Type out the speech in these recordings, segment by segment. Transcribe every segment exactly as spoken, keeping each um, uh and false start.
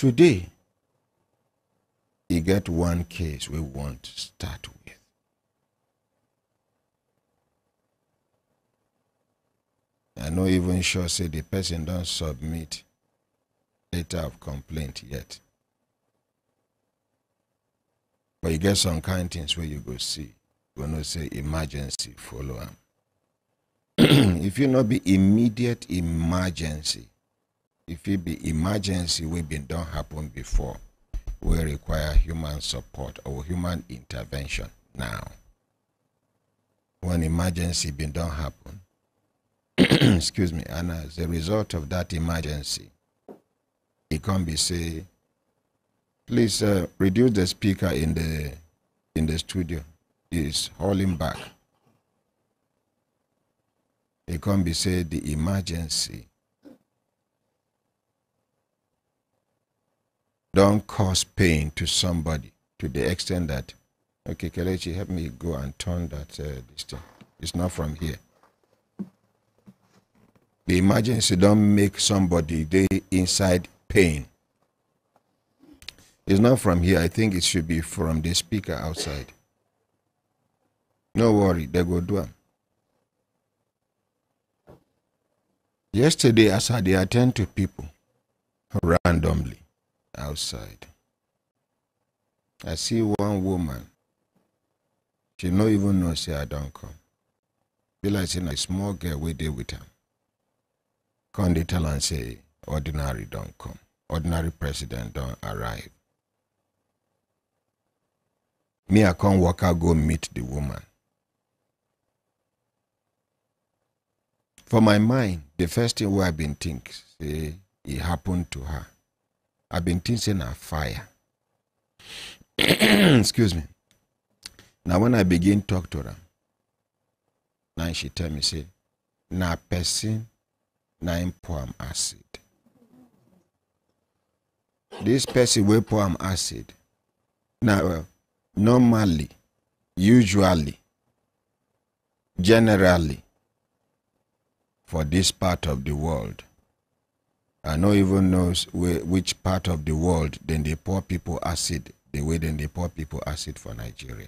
Today, you get one case we want to start with. I'm not even sure say the person don't submit letter of complaint yet. But you get some kind of things where you go see. You will not say emergency, follow up. If you not be immediate emergency, if it be emergency we been done happen before, we require human support or human intervention now. When emergency been done happen, excuse me, and as a result of that emergency, it can be say, please uh, reduce the speaker in the in the studio. It's holding back. It can be said the emergency don't cause pain to somebody to the extent that, okay, Kelechi, help me go and turn that uh, this thing. It's not from here. The emergency don't make somebody they inside pain. It's not from here. I think it should be from the speaker outside. No worry, they go do it. Yesterday, as I attend to people randomly outside, I see one woman. She no even know say I don't come. Be like saying a small girl we there with her. Come they tell and say ordinary don't come. Ordinary president don't arrive. Me I come walk out go meet the woman. For my mind, the first thing where I've been thinking, say, it happened to her. I've been thinking a fire. Excuse me. Now when I begin talk to her, now she tell me, say, na person, na him pour am acid. This person will pour am acid. Now, uh, normally, usually, generally, for this part of the world. I no even knows where, which part of the world then the poor people acid, the way then the poor people acid for Nigeria.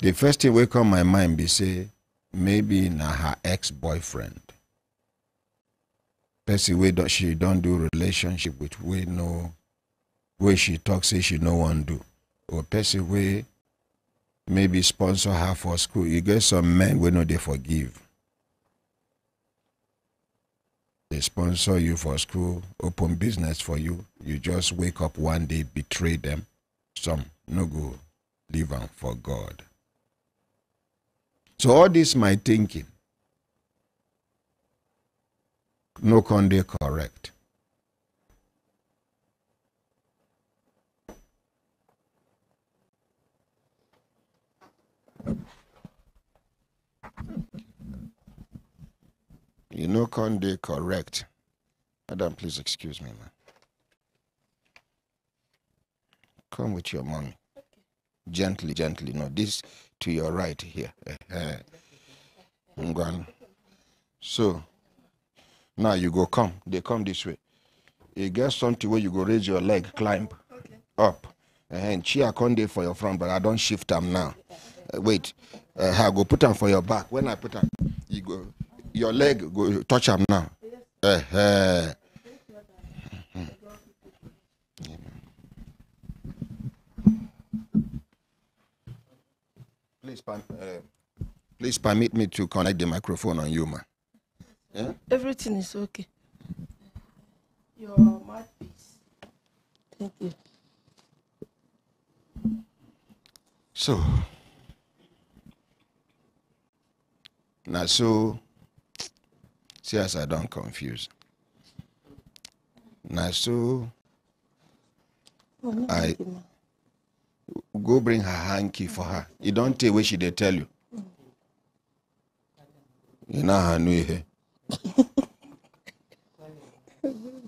The first thing wake up my mind be say, maybe na her ex-boyfriend. Person way that she don't do relationship with way no, way she talks say she no one do. Or person way maybe sponsor her for school. You get some men we know they forgive. They sponsor you for school, open business for you. You just wake up one day, betray them. Some no go, leave them for God. So all this my thinking, no can they correct. You know, can't they correct? Madam, please excuse me, ma'am. Come with your mommy. Okay. Gently, gently. No, this to your right here. So, now you go come. They come this way. You get something where you go raise your leg, climb okay. up. And cheer can't they for your front, but I don't shift them now. Uh, wait. Uh, I go put them for your back. When I put them, you go... Your leg, go touch him now. Uh, uh. Please, uh, please permit me to connect the microphone on you, ma. Yeah? Everything is okay. Your mouthpiece. Thank you. So, now so. See, as I don't confuse. Now, so oh, I go bring her hanky for her. You don't tell where she they tell you. You know how new here. I'm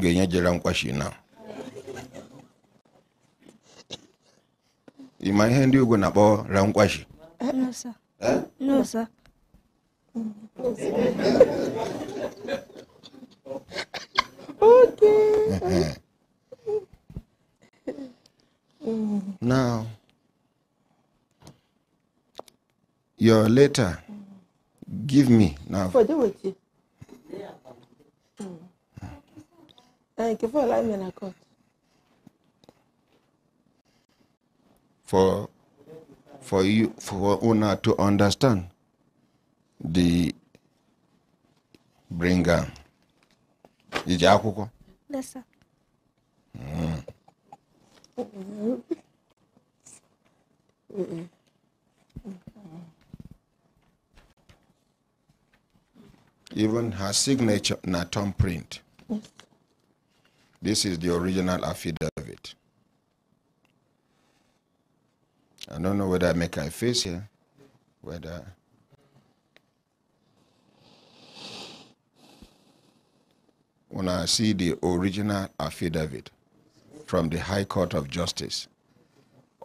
going to now. In my hand, you gonna bow round kwashi. No, sir. Huh? No, sir. Your letter, mm. give me now. For do with you. Thank you for allowing me in a court. For for you for Una to understand the bringer. Is it Akuko? Yes, sir. Mm. Mm-mm. Mm-mm. Even her signature in a thumb print. Yes. This is the original affidavit. I don't know whether I make a face here, whether when I see the original affidavit from the High Court of Justice.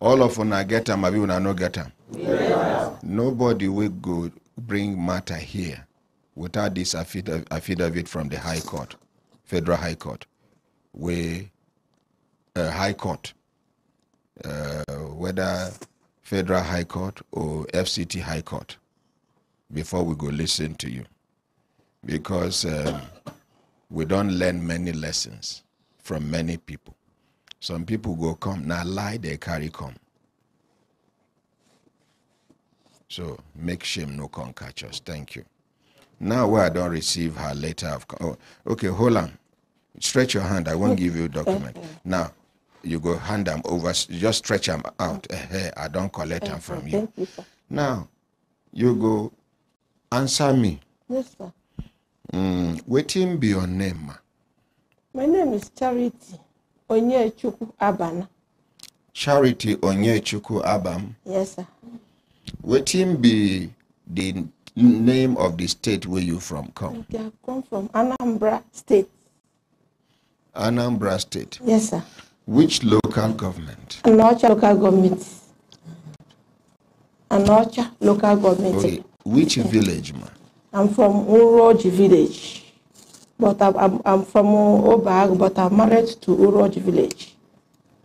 All of when I get them, maybe when I no get them. Yes. Nobody will go bring matter here without this affidavit from the High Court, Federal High Court, we uh, High Court, uh, whether Federal High Court or F C T High Court, before we go listen to you. Because um, we don't learn many lessons from many people. Some people go come, now lie, they carry come. So make shame no con catch us. Thank you. Now where I don't receive her letter of oh, okay, hold on. Stretch your hand. I won't give you a document. Now you go hand them over. Just stretch them out. Hey, I don't collect them from you. Now you go answer me. Yes, sir. Mm, waiting be your name, ma. My name is Charity Onyechukwu Abam. Charity Onyechukwu Abam. Yes, sir. Waiting be the name of the state where you from come. Okay, I come from Anambra State. Anambra State. Yes, sir. Which local government? Anaocha local government. Anaocha local government. Okay. Which village, ma? I'm from Uroji village. But I'm, I'm, I'm from Obag, but I'm married to Uroji village.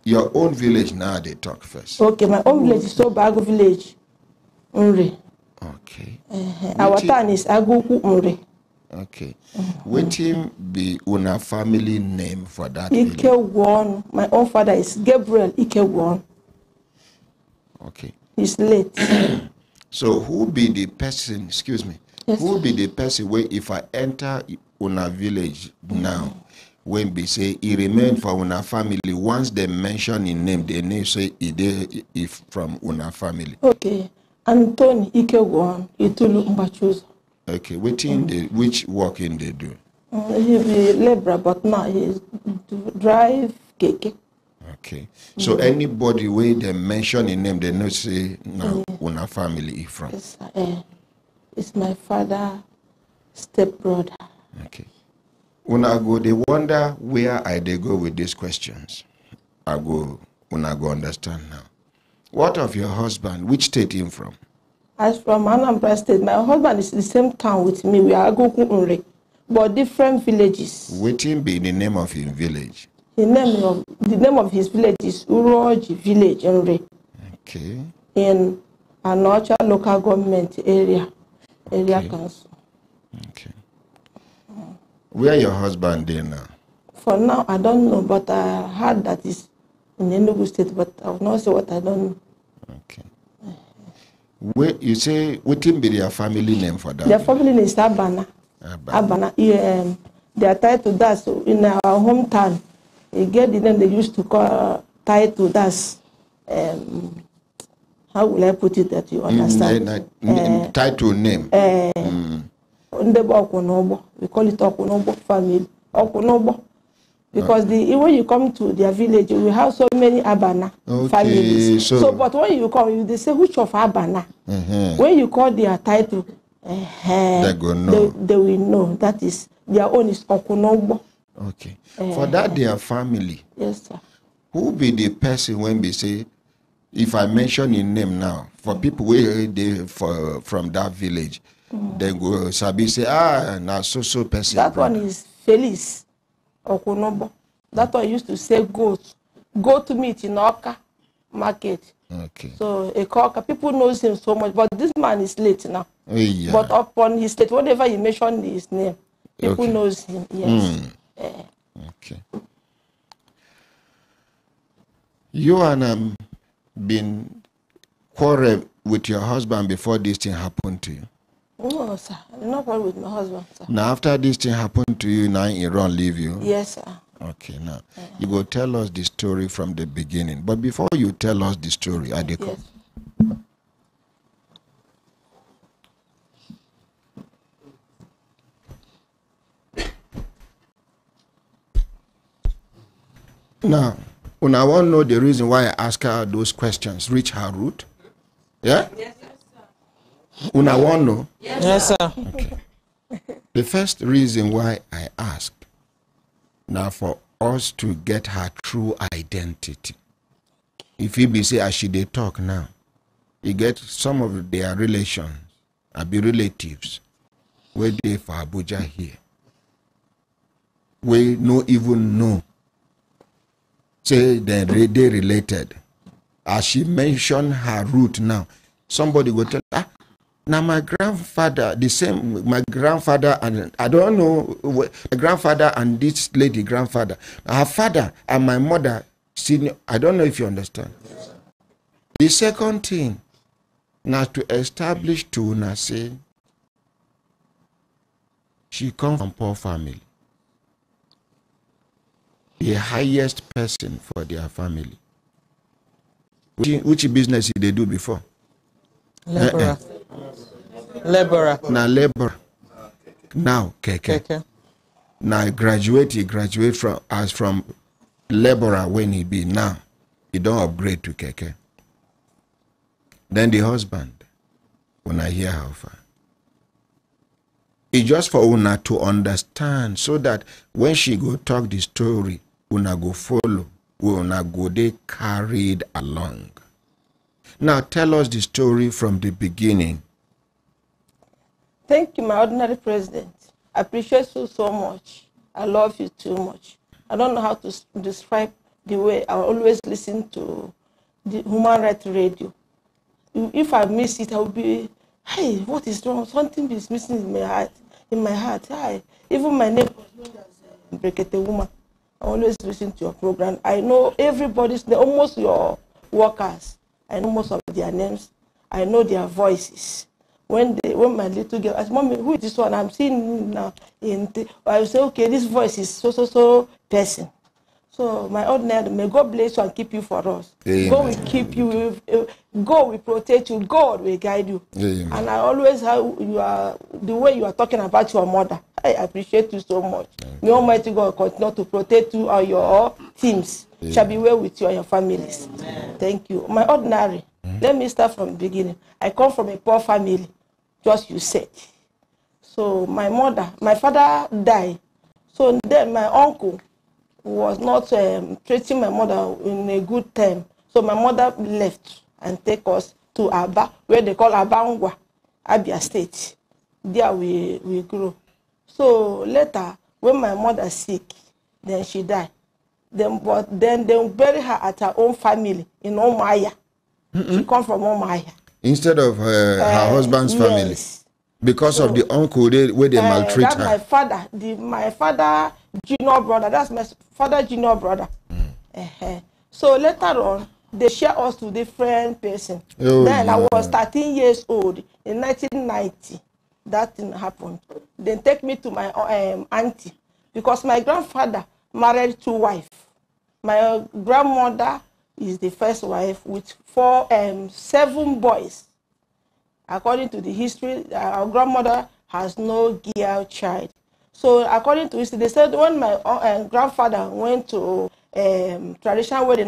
Your own village now, they talk first. Okay, my own village is Obag village, Unre. Okay. Uh, our town is Aguku Unri. Okay. Wetin be una family name for that? Ikewon. My own father is Gabriel Ikewon. Okay. He's late. So who be the person, excuse me, yes, who sir. Be the person where if I enter una village now, when they say he remain for una family, once they mention his name, they name say he if from una family. Okay. Anthony Ikewon, Itulu Mbachuzo. Okay, which, in the, which work in they do? Uh, he be labourer, but now he drive keke. Okay, so mm -hmm. anybody way they mention his name, they not say no, yeah. Una family is from. It's, uh, it's my father, stepbrother. Okay, una go they wonder where I they go with these questions. I go una go understand now. What of your husband? Which state him from? As from Anambra State. My husband is the same town with me. We are Aguku Unri, but different villages. Waiting be the name of his village. The name of the name of his village is Uroji Village Unri. Okay. In Anaocha local government area, area okay. council. Okay. Where your husband there now? For now, I don't know, but I heard that is in Enugu State, but I will not say what I don't know. Okay. Where you say what can be their family name for that? Their family name is Abana. Abana. Abana. Yeah, um, they are tied to that. So in our hometown, you get the name they used to call uh, tied to that. Um, how will I put it that you understand? Mm, uh, uh, tied to name. Uh, mm. We call it Okunobo family. Okunobo. Because the, when you come to their village, we have so many Abana okay, families. So, so, but when you come, you, they say, which of Abana? Uh-huh. When you call their title, uh-huh, they, go know. They, they will know. That is, their own is Okunobo. Okay. Uh, For that, their family. Yes, sir. Who be the person when they say, if I mention your name now, for people where they for, from that village, mm. they go, Sabi say, ah, now so-so person. That brother. One is Felice. Okunobo. That one used to say goat. Goat meat in Oka market. Okay. So Ikeogoro, people knows him so much, but this man is late now. Yeah. But upon his state, whenever he mentioned his name, people okay. knows him. Yes. Mm. Yeah. Okay. You and um been quarrel with your husband before this thing happened to you? No, sir. No problem with my husband, sir. Now, after this thing happened to you, now Iran leave you? Yes, sir. Okay, now, yeah. you go tell us the story from the beginning. But before you tell us the story, Adeko. Yes. Now, when I want to know the reason why I ask her those questions, reach her root. Yeah? Yes, sir. Una want no? Yes, sir. Okay. The first reason why I asked now for us to get her true identity. If you be say as she they talk now, you get some of their relations, I be relatives, where they for Abuja here. We no even know. Say they they related. As she mentioned her root now, somebody will tell her. Ah, now my grandfather, the same, my grandfather and, I don't know, my grandfather and this lady, grandfather, her father and my mother, senior, I don't know if you understand. Yes. The second thing, now to establish to now say, she comes from poor family. The highest person for their family. Which, which business did they do before? Laborer. Uh-uh. Laborer. Now laborer. Now keke. Keke. Now graduate. He graduate from as from laborer when he be now. He don't upgrade to keke. Then the husband, when I hear how far, it's just for Una to understand so that when she go talk the story, Una go follow. Una go they carried along. Now tell us the story from the beginning. Thank you, my ordinary president. I appreciate you so much. I love you too much. I don't know how to describe the way I always listen to the human rights radio. If I miss it, I will be, hey, what is wrong? Something is missing in my heart. In my heart, hi. Even my neighbor, Brekete woman, I always listen to your program. I know everybody's, almost your workers. I know most of their names. I know their voices. When they, when my little girl asked, Mommy, who is this one? I'm seeing now. In the, I will say, okay, this voice is so, so, so person. So, my ordinary, may God bless you and keep you for us. Amen. God will keep you. God will protect you. God will guide you. Amen. And I always have you are, the way you are talking about your mother. I appreciate you so much. Okay. May Almighty God continue to protect you and your teams. Amen. Shall be well with you and your families. Amen. Thank you. My ordinary, mm-hmm. let me start from the beginning. I come from a poor family. Just you said. So my mother, my father died. So then my uncle was not um, treating my mother in a good time. So my mother left and take us to Aba, where they call Abangwa, Abia State. There we, we grew. So later, when my mother sick, then she died. Then, but then they bury her at her own family in Omaya. Mm-mm. She come from Omaya. Instead of her, uh, her husband's yes. family, because so, of the uncle they, where they uh, maltreat that's her. My father, the, my father junior brother. That's my father junior brother. Mm. Uh-huh. So later on, they share us to different person. Oh, then yeah. I was thirteen years old in nineteen ninety. That thing happened. Then take me to my um, auntie because my grandfather married two wives. My grandmother is the first wife with four um, seven boys. According to the history, our grandmother has no girl child. So according to history, they said when my uh, grandfather went to um, traditional wedding,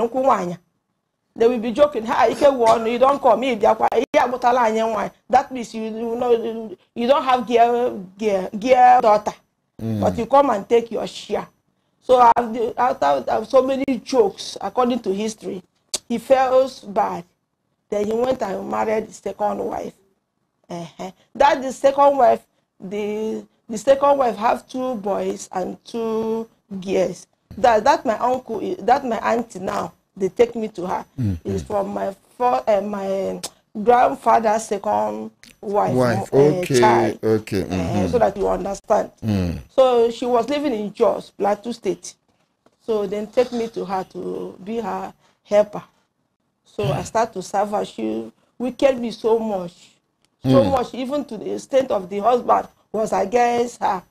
they will be joking, hey, you don't call me. That means you, you, know, you don't have girl, girl, girl daughter, mm. but you come and take your share. So after so many jokes, according to history, he felt bad. Then he went and married his second wife. Uh-huh. That the second wife, the the second wife have two boys and two girls. That that my uncle, that my auntie now, they take me to her. Mm-hmm. Is from my for uh, my grandfather's second wife. Wife, uh, okay, child, okay. Mm -hmm. uh, so that you understand. Mm. So she was living in Jos, Plateau State. So then take me to her to be her helper. So mm. I started to serve her. She wicked me so much, so mm. much, even to the extent of the husband was against her.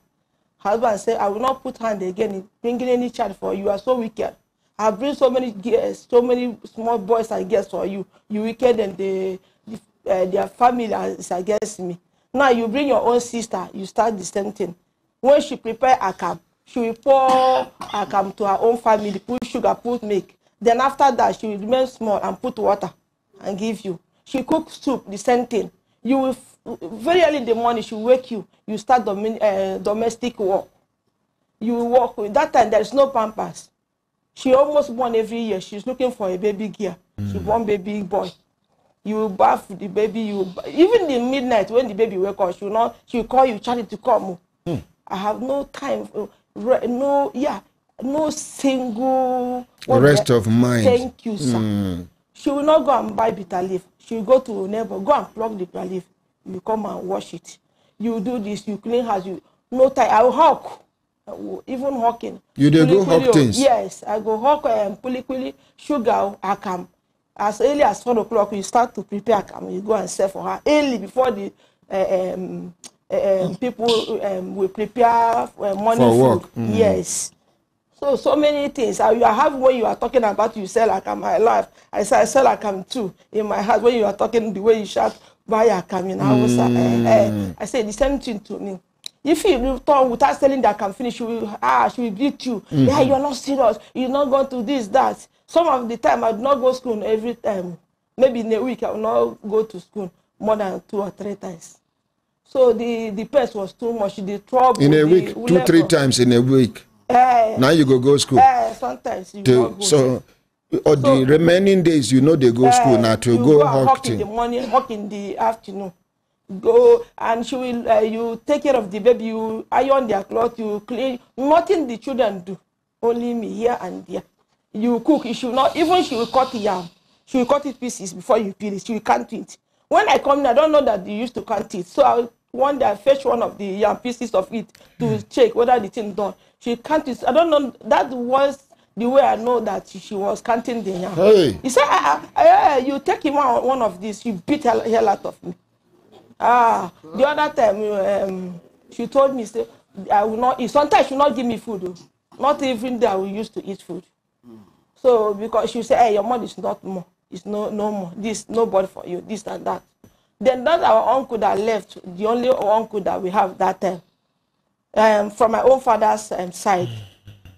Husband said, I will not put hand again in bringing any child for you. You are so wicked. I bring so many girls, so many small boys and girls for you. You wicked and they, uh, their family is against me. Now you bring your own sister, you start the same thing. When she prepare akam, she will pour akam to her own family, put sugar, put milk. Then after that, she will remain small and put water and give you. She cooks soup, the same thing. You will, very early in the morning, she will wake you. You start domi uh, domestic work. You will work. With that time, there is no pampers. She almost born every year. She's looking for a baby girl. Mm. She born baby boy. You will bath the baby. You will, even in midnight, when the baby wake up, she will, not, she will call you, Charity, to come. Mm. I have no time. No, yeah, no single... Rest of mind. Thank you, sir. Mm. She will not go and buy bitter leaf. She will go to a neighbor, go and pluck the bitter leaf. You come and wash it. You do this, you clean house. You, no time. I will hawk. Even hawking. You do go hawk things? Yes, I go hawk and puliquili, sugar, akam. As early as four o'clock, you start to prepare akam. You go and sell for her early before the uh, um, uh, people um, will prepare uh, morning for food. Work. Mm. Yes. So, so many things. I, I have when you are talking about you sell akam, I laugh. I say, I sell akam too. In my heart, when you are talking, the way you shout, buy akam, you know, mm. I, I, I, I say the same thing to me. If you talk without selling the akam, finish, she will, ah, she will beat you. Mm -hmm. Yeah, you're not serious. You're not going to this, that. Some of the time, I do not go to school every time. Maybe in a week, I will not go to school more than two or three times. So, the, the pest was too much. The trouble. In a week, two, level. three times in a week. Uh, now you go go school. Uh, sometimes you to, go so, school. Or so, the remaining days, you know they go uh, school now to go, go hawk in the morning, hawk in the afternoon. Go and she will. Uh, you take care of the baby. You iron their clothes. You clean. Nothing the children do. Only me here and there. You cook. You should not. Even she will cut yam. She will cut it pieces before you peel it. She will count it. When I come in, I don't know that they used to count it. So I one day I fetch one of the yam pieces of it to check whether the thing done. She counted. I don't know. That was the way I know that she was counting the yam. Hey. He said, ah, ah, ah, you take him on one of these. She beat the hell out of me. Ah, the other time, um, she told me, say, I will not eat. Sometimes she will not give me food. Not even that we used to eat food. So, because she said, hey, your mom is not more. It's no, no more. This, nobody for you. This and that. Then that's our uncle that left, the only uncle that we have that time. Um, from my own father's um, side,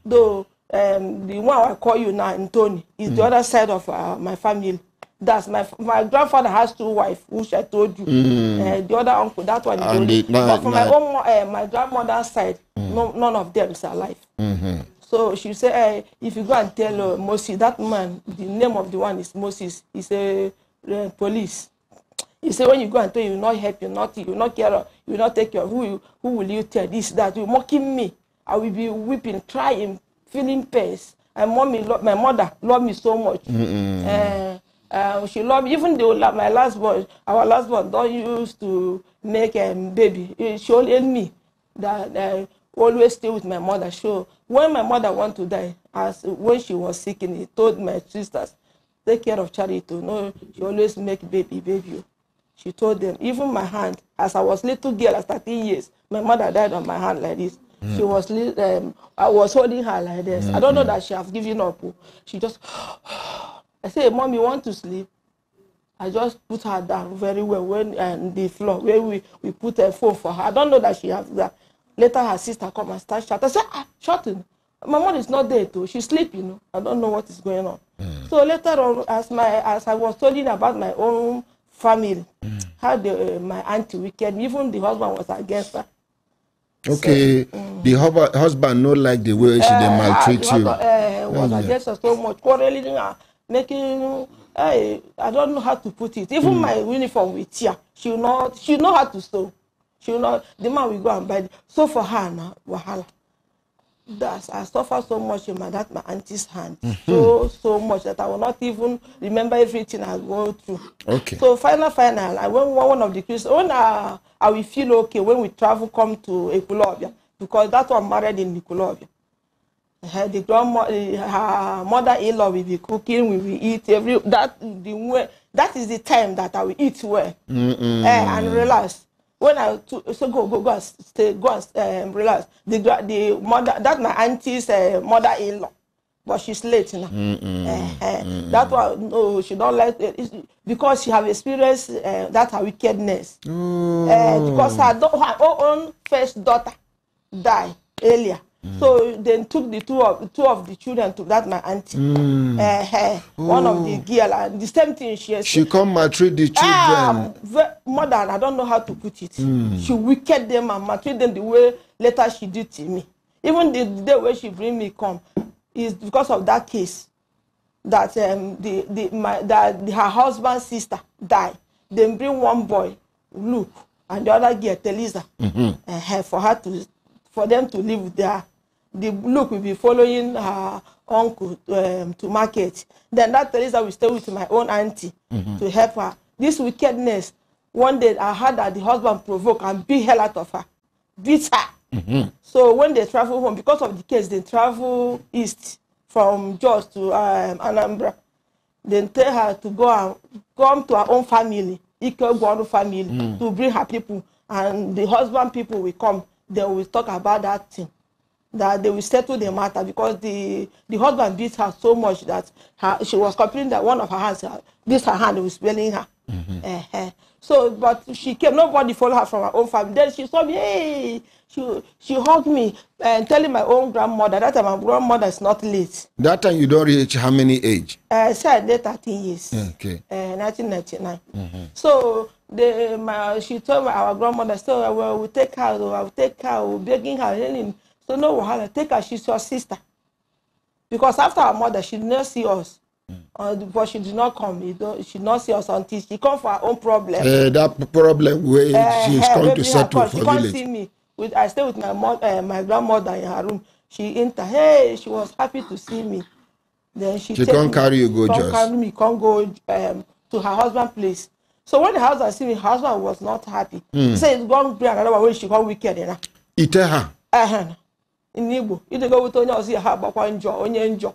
though um, the one I call you now, Anthony, is mm. the other side of uh, my family. That's my my grandfather has two wives, which I told you. Mm. Uh, the other uncle, that one. Is the, but from my own uh, my grandmother's side, mm. no, none of them is alive. Mm -hmm. So she said, hey, if you go and tell uh, Moses, that man, the name of the one is Moses. He's a uh, police. You say when you go and tell you, you will not help you, not you will not care, you will not take care. Who you, who will you tell this that? You mocking me. I will be weeping, crying, feeling pain. And mommy, my mother loved me so much. Mm -mm. Uh, uh, she loved me. Even though my last boy, our last one, don't used to make a um, baby. She told me that I always stay with my mother. So when my mother want to die, as when she was sick, and he told my sisters, take care of Charity. No, she always make baby, baby. She told them, even my hand, as I was little girl at thirteen years, my mother died on my hand like this. Mm. She was, um, I was holding her like this. Mm. I don't know that she has given up. She just, I said, Mom, you want to sleep? I just put her down very well when on the floor where we, we put a phone for her. I don't know that she has that. Later, her sister come and start shouting. I said, ah, shouting. My mom is not there too. She's sleeping. You know? I don't know what is going on. Mm. So later on, as my as I was telling about my own family, mm. how the, uh, my auntie wicked, even the husband was against her. Okay, so, mm. the hub husband not like the way she uh, they maltreat uh, you. Uh, was yeah. against her so much, quarreling, uh, making. Uh, I don't know how to put it. Even mm. my uniform with tear, she know she know how to sew. She know the man will go and buy it. So for her now, wahala. that I suffered so much in my, that my auntie's hand, mm-hmm. so, so much that I will not even remember everything I go through. Okay. So final, final, I went one of the Christians, when uh, I will feel okay when we travel, come to Ikolobia, because that one married in Ikolobia. Her, the grandmother, her mother-in-law will be cooking, we will eat, every, that, the way, that is the time that I will eat well, mm-mm. uh, and relax. When I to, so go go go stay go and um, relax. The the mother, that's my auntie's uh, mother-in-law, but she's late now. Mm -mm, uh, uh, mm -mm. That's why no, she don't like it, it's because she have experienced uh, that her wickedness. Mm. Uh, because her, her own first daughter died earlier. Mm. So they took the two of two of the children to that my auntie, mm. uh, her, one of the girl, and the same thing she has. She come maltreat the children. Um, mother, I don't know how to put it. Mm. She wicked them and maltreat them the way later she did to me. Even the, the day where she bring me come is because of that case that um the the my that the, her husband's sister died. They bring one boy, Luke, and the other girl, Telisa, mm-hmm. uh, her, for her to for them to live there. The Luke will be following her uncle um, to market. Then that Teresa will stay with my own auntie, mm-hmm. to help her. This wickedness, one day I heard that the husband provoked and beat hell out of her. Beat her. Mm-hmm. So when they travel home, because of the case, they travel east from Jos to um, Anambra. They tell her to go and come to her own family, Ikeogoro family, mm. to bring her people. And the husband people will come. They will talk about that thing. That they will settle the matter, because the, the husband beat her so much that her, she was complaining that one of her hands, this her hand was spelling her. Mm-hmm. uh -huh. So, but she came, nobody followed her from her own family. Then she saw me, hey, she, she hugged me and telling my own grandmother, that time my grandmother is not late. That time you don't reach how many age? I uh, said so thirteen years, okay. uh, nineteen ninety-nine. Mm-hmm. So the, my, she told my, our grandmother, so well, we'll take her, we'll take her, we'll begging her, Helen. So no wahala, take her, she's your sister. Because after her mother, she did not see us. Mm. Uh, but she did not come. She did not see us until she come for her own problem. Uh, that problem where uh, she's uh, come to settle for she village. She can't see me. With, I stay with my, uh, my grandmother in her room. She entered. Hey, she was happy to see me. Then she, she can't carry you, go just. She can't carry me, can't go um, to her husband's place. So when the husband see me, her husband was not happy. Mm. He said, go and bring another one when she got wicked enough. He tell her? Uh-huh. In Igbo, you go with only see her back one jaw, only jaw.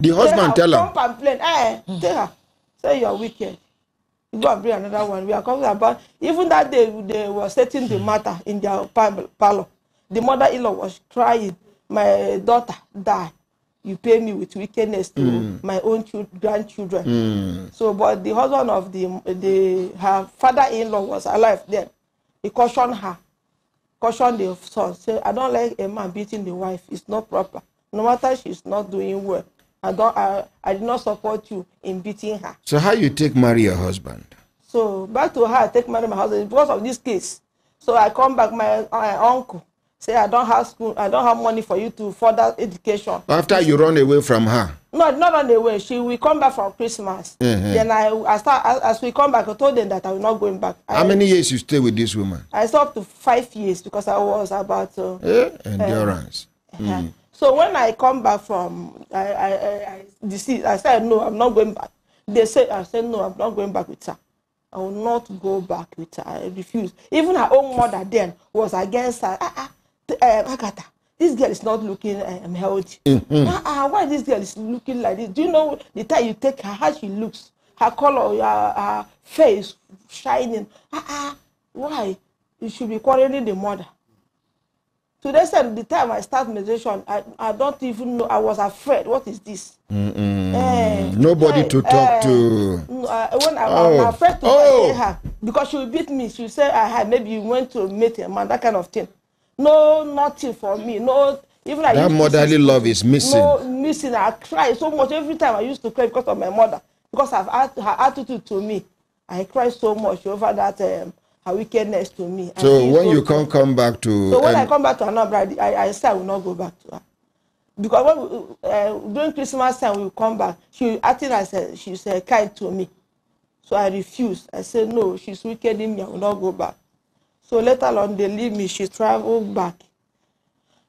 The husband tell her. Come complain, eh? Tell her, say you are wicked. You go and bring another one. We are talking about even that day they were setting the matter in their parlor. The mother-in-law was crying. My daughter died. You pay me with wickedness to mm. my own grandchildren. Mm. So, but the husband of the the her father-in-law was alive then. He cautioned her. Caution the son, say, I don't like a man beating the wife. It's not proper. No matter she's not doing well. I don't. I, I did not support you in beating her. So how you take marry your husband? So back to her, I take marry my husband because of this case. So I come back, my, my uncle say, I don't have school. I don't have money for you to further education. After you run away from her? No, not run away. She will come back for Christmas. Mm-hmm. Then I, I start as, as we come back. I told them that I will not going back. How I, many years you stay with this woman? I stayed up to five years because I was about uh, yeah. endurance. Uh, mm. uh, so when I come back from, I, I, I, I said no, I'm not going back. They said I said no, I'm not going back with her. I will not go back with her. I refuse. Even her own mother then was against her. Ah, ah. Um, Agatha, this girl is not looking um, healthy. Mm-hmm. uh, uh, why this girl is looking like this? Do you know the time you take her, how she looks, her color, her, her face shining? Uh, uh, why? You should be quarreling the mother. So they said the time I start meditation, I, I don't even know. I was afraid. What is this? Mm-hmm. uh, Nobody uh, to talk uh, to. Uh, when I, oh. I'm afraid to oh. her because she will beat me. She will say, uh, maybe you went to meet a man, that kind of thing. No, nothing for me. No, even I that motherly love is missing. No, missing. I cry so much every time. I used to cry because of my mother, because of her attitude to me. I cry so much over that um, her wickedness to me. So when you can't come back to, so when um, I come back to Anambra, I, I said I will not go back to her, because when, uh, during Christmas time we will come back. She acting as a, she's uh, kind to me, so I refused. I said no, she's wicked in me. I will not go back. So later on, they leave me. She traveled back.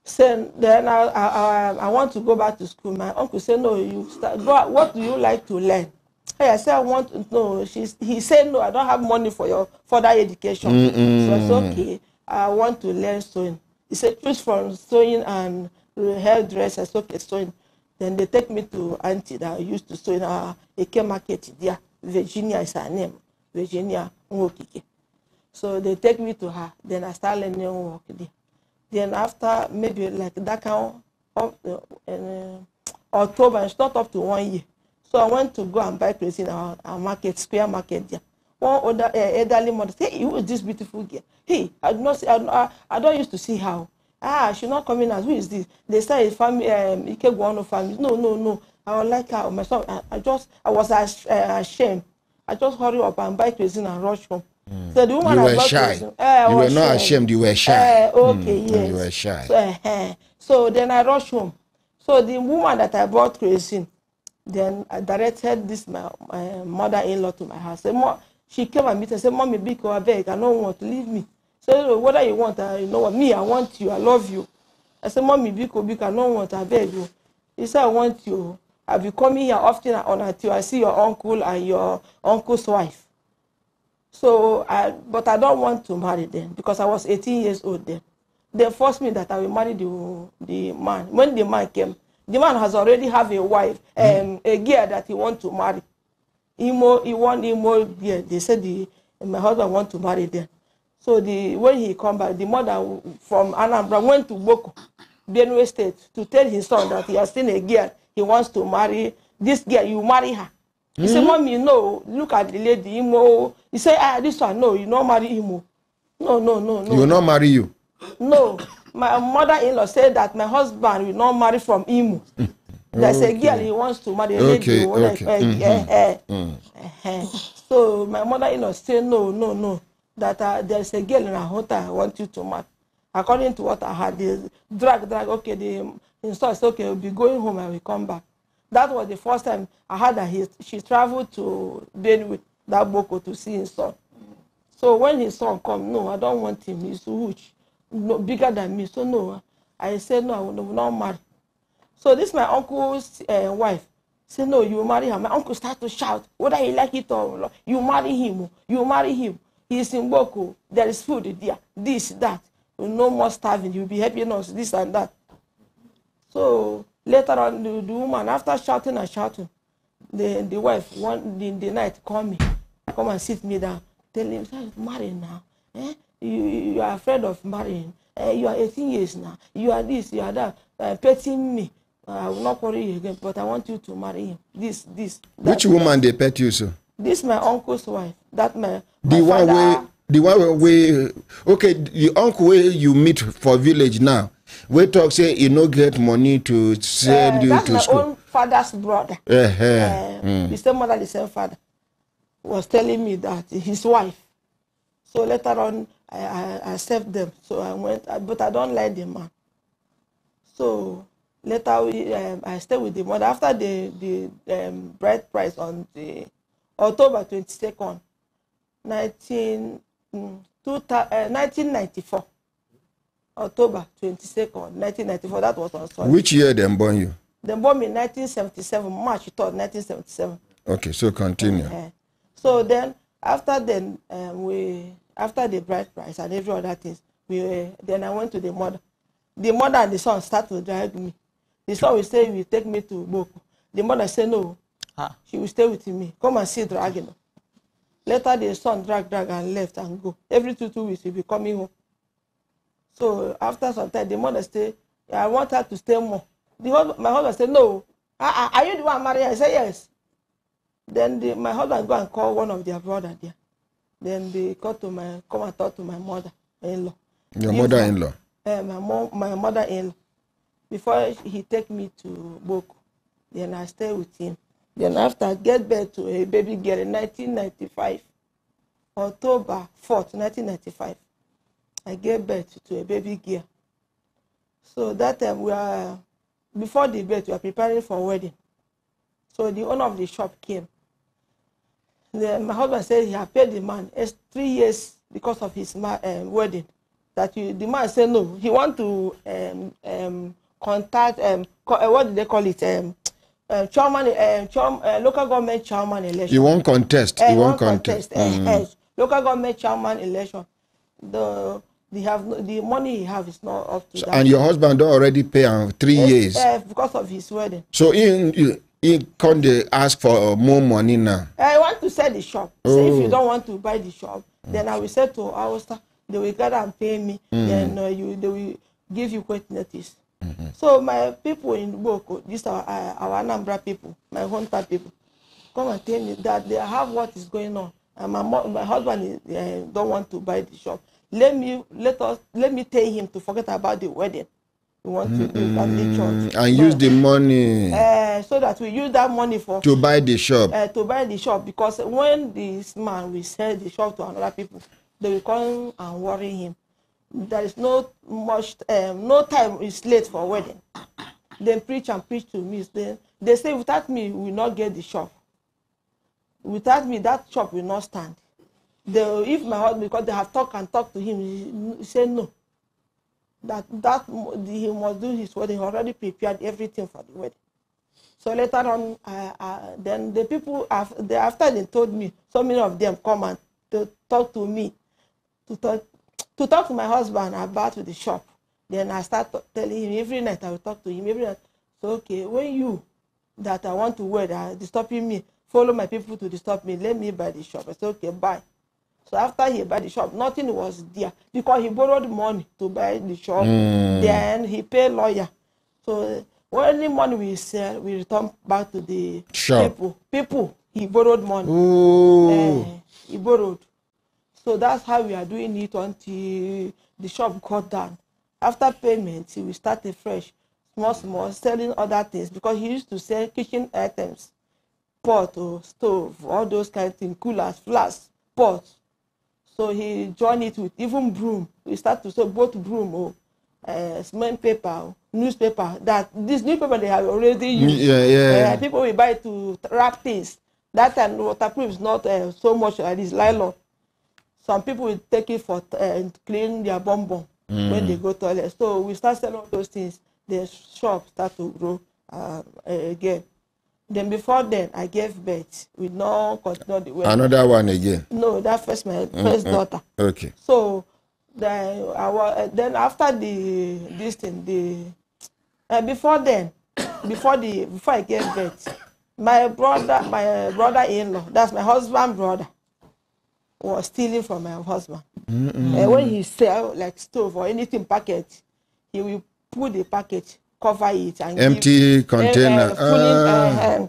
Said, then I, I, I want to go back to school. My uncle said, no, you start, go, what do you like to learn? Hey, I said, I want to know. She's, he said, no, I don't have money for your further education. Mm-mm. So I said, okay, I want to learn sewing. He said, choose from sewing and hairdresser. I said, okay, sewing. Then they take me to auntie that I used to sew in a Eke market there. Virginia is her name. Virginia Ngokike. So they take me to her. Then I start learning work there. Then after maybe like that kind of in uh, October, it's not up to one year. So I went to go and buy clothes in our, our market, square market there. One older uh, elderly mother said, hey, who is this beautiful girl? Hey, I don't see, I, I don't used to see how. Ah, she's not coming as who is this? They say it's family, um, Ikeogoro family. No, no, no. I was like her myself. I, I just, I was ash, uh, ashamed. I just hurry up and buy clothes in and rush home. Mm. So the woman you were shy. Clothes, uh, you were not shy. Ashamed. You were shy. Uh, okay, mm. yes. You were shy. So, uh, so then I rushed home. So the woman that I brought clothes in, then I directed this my, my mother-in-law to my house. She came and met and said, "Mommy, biko, I beg, I don't want to leave me." So what do you want? I, you know what? Me, I want you. I love you. I said, "Mommy, biko, biko, I don't want. I beg you." He said, "I want you. I'll be coming here often until I see your uncle and your uncle's wife." So, I, but I don't want to marry them because I was eighteen years old then. They forced me that I will marry the, the man. When the man came, the man has already have a wife, um, a girl that he wants to marry. Imo, he want Imo girl. They said the, my husband want to marry them. So the, when he come back, the mother from Anambra went to Boko, Benue State, to tell his son that he has seen a girl. He wants to marry this girl. You marry her. He mm-hmm. said, "Mommy, no, look at the lady, Imo." He said, "Ah, this one, no, you not marry Imo. No, no, no, no. You will not marry you." No, my mother-in-law said that my husband will not marry from Imo. That's okay. A girl he wants to marry. Okay, okay. Like, mm-hmm. eh, eh, mm. eh. So my mother-in-law said, "No, no, no. That uh, there's a girl in a hotel I want you to marry." According to what I had, they drag, drag. Okay, the instructor said, "Okay, we'll be going home and we come back." That was the first time I heard that he, she traveled to Benue, that Boko, to see his son. So when his son come, no, I don't want him. He's huge, no, bigger than me. So no, I said, no, I will not marry. So this my uncle's uh, wife. Said, "No, you marry her." My uncle started to shout, whether he like it or not, "You marry him, you marry him. He's in Boko, there is food there, this, that. No more starving, you'll be helping us, this and that." So later on, the, the woman, after shouting and shouting, the, the wife, one in the, the night, called me, come and sit me down, tell him, "Marry now. Eh? You, you are afraid of marrying. Eh? You are eighteen years now. You are this, you are that. Uh, petting me. Uh, I will not worry you again, but I want you to marry him. This, this." That. Which woman they pet you, sir? This my uncle's wife. That my, my the father. One way, the one way, okay, the uncle way you meet for village now. We talk say you no get money to send uh, you to school. That's my own father's brother. Uh -huh. uh, mm. The same mother, the same father, was telling me that his wife. So later on, I, I, I saved them. So I went, but I don't like the man. So later, we, um, I stayed with the mother. After the the um, bride price on the October twenty second, nineteen two uh, nineteen ninety four. October twenty second, nineteen ninety four. That was on Sunday. Which year they born you? They born me nineteen seventy seven, March third, nineteen seventy seven. Okay, so continue. Uh, so then, after then, um, we after the bride price and every other things, we uh, then I went to the mother. The mother and the son start to drag me. The son will say, "Will take me to Boko." The mother say, "No, ah. she will stay with me. Come and see dragging." Later, the son drag, drag, and left and go. Every two two weeks, he will be coming home. So after some time, the mother said, "I want her to stay more." The husband, my husband said, "No. Uh, are you the one married?" I said, "Yes." Then the, my husband go and call one of their brothers there. Then they call to my, come and talk to my mother-in-law. Your mother-in-law? Uh, my mom, my mother-in-law. Before he take me to Boko, then I stay with him. Then after I get back to a baby girl in nineteen ninety-five, October fourth, nineteen ninety-five. I gave birth to a baby girl. So that time we are, before the birth, we are preparing for a wedding. So the owner of the shop came. The, my husband said he had paid the man three years because of his um, wedding. that you, the man said no. He want to um, um, contact, um, co uh, what do they call it? Um, uh, chairman, uh, chairman, uh, local government chairman election. You won't contest. Uh, you won't contest. contest. Mm. Uh, uh, local government chairman election. The they have no, the money he have is not up to so, that. And your husband don't already pay uh, three uh, years uh, because of his wedding. So in. in He come to ask for more money now. I want to sell the shop. Oh. So if you don't want to buy the shop, then I will say to Aosta, they will gather and pay me. Mm. Then uh, you, they will give you quite notice. Mm -hmm. So my people in Boko, these are uh, our Anambra people, my hometown people, come and tell me that they have what is going on, and my my husband uh, don't want to buy the shop. Let me let us let me tell him to forget about the wedding. We want mm, to do Catholic church. And so, use the money. Uh, so that we use that money for... To buy the shop. Uh, to buy the shop. Because when this man will sell the shop to another people, they will come and worry him. There is no much... Um, no time is late for wedding. Then preach and preach to me. They, they say, without me, we will not get the shop. Without me, that shop will not stand. They, if my husband... Because they have talked and talked to him, he, he said no. That, that he must do his wedding. He already prepared everything for the wedding. So later on, uh, uh, then the people, have, they, after they told me, so many of them come and to talk to me, to talk, to talk to my husband about the shop. Then I start telling him every night, I will talk to him every night. So, okay, when you, that I want to wed, are disturbing me, follow my people to disturb me, let me buy the shop. I said, okay, bye. So after he bought the shop, nothing was there because he borrowed money to buy the shop. Mm. Then he paid lawyer. So when the money we sell, we return back to the shop. people. People, he borrowed money. Uh, he borrowed. So that's how we are doing it until the shop got down. After payment, we started fresh, small, small, selling other things because he used to sell kitchen items, pot, stove, all those kind of things, coolers, flasks, pots. So he joined it with even broom. We start to sell both broom, or uh, cement paper, newspaper. That this newspaper they have already used. Yeah, yeah. Uh, people will buy to wrap things. That time waterproof is not uh, so much like this nylon. Some people will take it for uh, clean their bonbon mm. when they go to toilet. So we start selling all those things. The shop start to grow uh, again. Then before then, I gave birth. We no continue the wedding. Another one again? No, that first my first mm, daughter. Okay. So then, I was, then after the this thing, the uh, before then, before the before I gave birth, my brother, my brother-in-law, that's my husband's brother, was stealing from my husband. Mm -mm. And when he sell like stove or anything package, he will put the package. Cover it and empty give, container. Uh, uh, uh,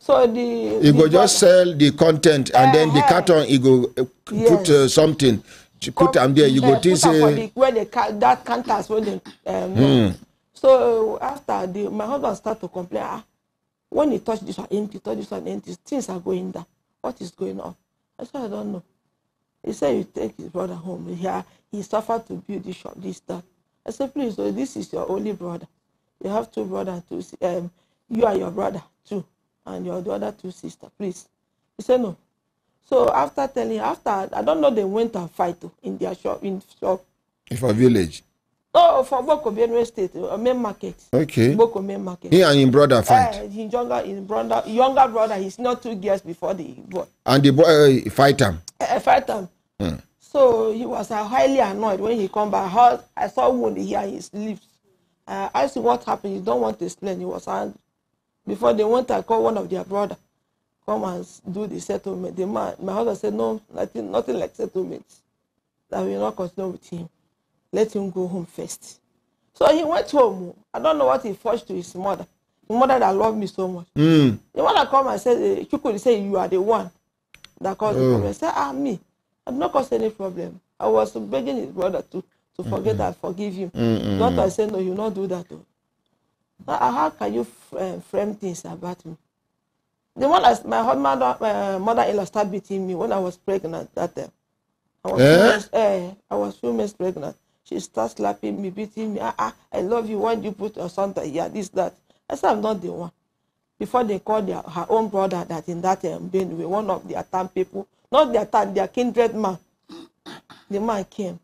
so the you the go just sell the content and uh, then the uh, carton you go uh, yes. put uh, something, put Cop them there. You uh, go this the, where they that counters when they. Um, mm. So uh, after the my husband started to complain. Ah, when he touched this one empty, touch this one empty, things are going down. What is going on? I said I don't know. He said you take his brother home. He he suffered to build this shop, this that. I said please, so this is your only brother. You have two brothers, two, um, you and your brother, two, and your other two sisters, please. He said no. So after telling, after, I don't know, they went and fight in their shop. In shop. For village? Oh, for Boko, Benue State, a main market. Okay. Boko main market. He and his brother fight? Uh, his younger, his brother, younger brother, he's not two years before the boy. And the boy uh, fight him? Uh, fight him. Hmm. So he was uh, highly annoyed when he come back. How, I saw wound here on his lips. Uh, I see what happened. You don't want to explain. He was angry. Before they went, I called one of their brother, come and do the settlement. The man, my husband said, no, nothing, nothing like settlements. That will not continue with him. Let him go home first. So he went home. I don't know what he forged to his mother. The mother that loved me so much. Mm. The mother come and said, Chukwu, say you are the one that caused oh. the problem. I said, ah, me. I've not caused any problem. I was begging his brother to. To forget mm -hmm. that, forgive him. Mm -hmm. Not I said, no, you not do that. Uh, how can you uh, frame things about me? The one I, my mother, uh, mother-in-law started beating me when I was pregnant that time. I was, eh? few, months, uh, I was few months pregnant. She started slapping me, beating me. Ah, ah, I love you. Why do you put your son here? Yeah, this, that. I said, I'm not the one. Before they called their, her own brother that in that um, Benue, one of their town people, not their town, their kindred man. The man came.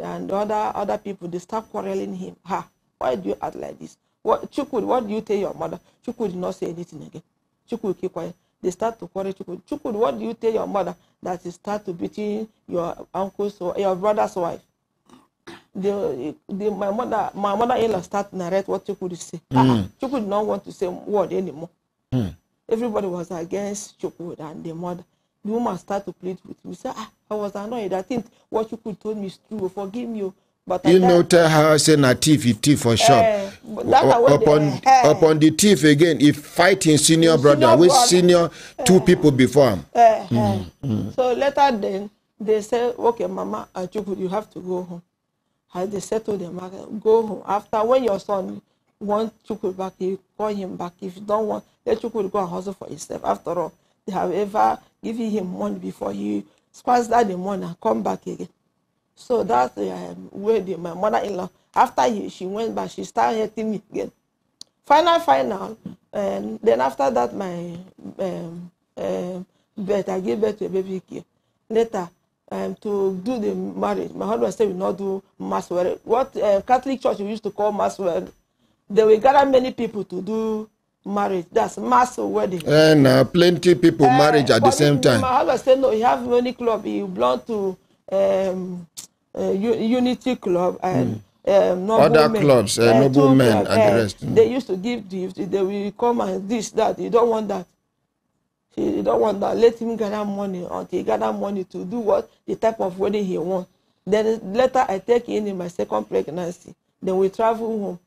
and other other people, they start quarreling him. Ha, why do you act like this? What Chukwu, what do you tell your mother? Chukwu did not say anything again. Chukwu keep quiet. They start to quarrel Chukwu. Chukwu, what do you tell your mother that you start to beating your uncle's or your brother's wife? The, the, my mother, my mother-in-law start to narrate what Chukwu did say. Mm. Chukwu did not want to say a word anymore. Mm. Everybody was against Chukwu and the mother. The woman started to plead with me. Say, ah, I was annoyed. I think what Chukwu told me is true. Forgive me. But you know, tell her, say, na thief, he thief for sure. Uh, upon, uh, upon the thief again, if fighting senior, senior brother, brother, with senior uh, two people before him. Uh, mm -hmm. Mm -hmm. So later then, they said, okay, Mama and Chukwu, you have to go home. And they said to them, go home. After when your son wants Chukwu back, you call him back. If you don't want, let Chukwu go and hustle for himself. After all, they have ever given him money before he squash that the money and come back again. So that's uh, where the, my mother-in-law, after he, she went back, she started hating me again. Final, final. And then after that, my um, um, birth, I gave birth to a baby kid. Later, um, to do the marriage, my husband said we not do mass wedding. What uh, Catholic Church we used to call mass wedding. They will gather many people to do marriage. That's mass wedding. And uh, plenty people uh, marriage at the same time. My husband said, no, you have many club. You belong to um, Uh, Unity Club and mm. um, noble other men, clubs, uh, uh, noble men club, and uh, the rest. Mm. They used to give gifts. They will come and this, that. You don't want that. You don't want that. Let him gather money until he gather money to do what the type of wedding he wants. Then later I take in, in my second pregnancy. Then we travel home.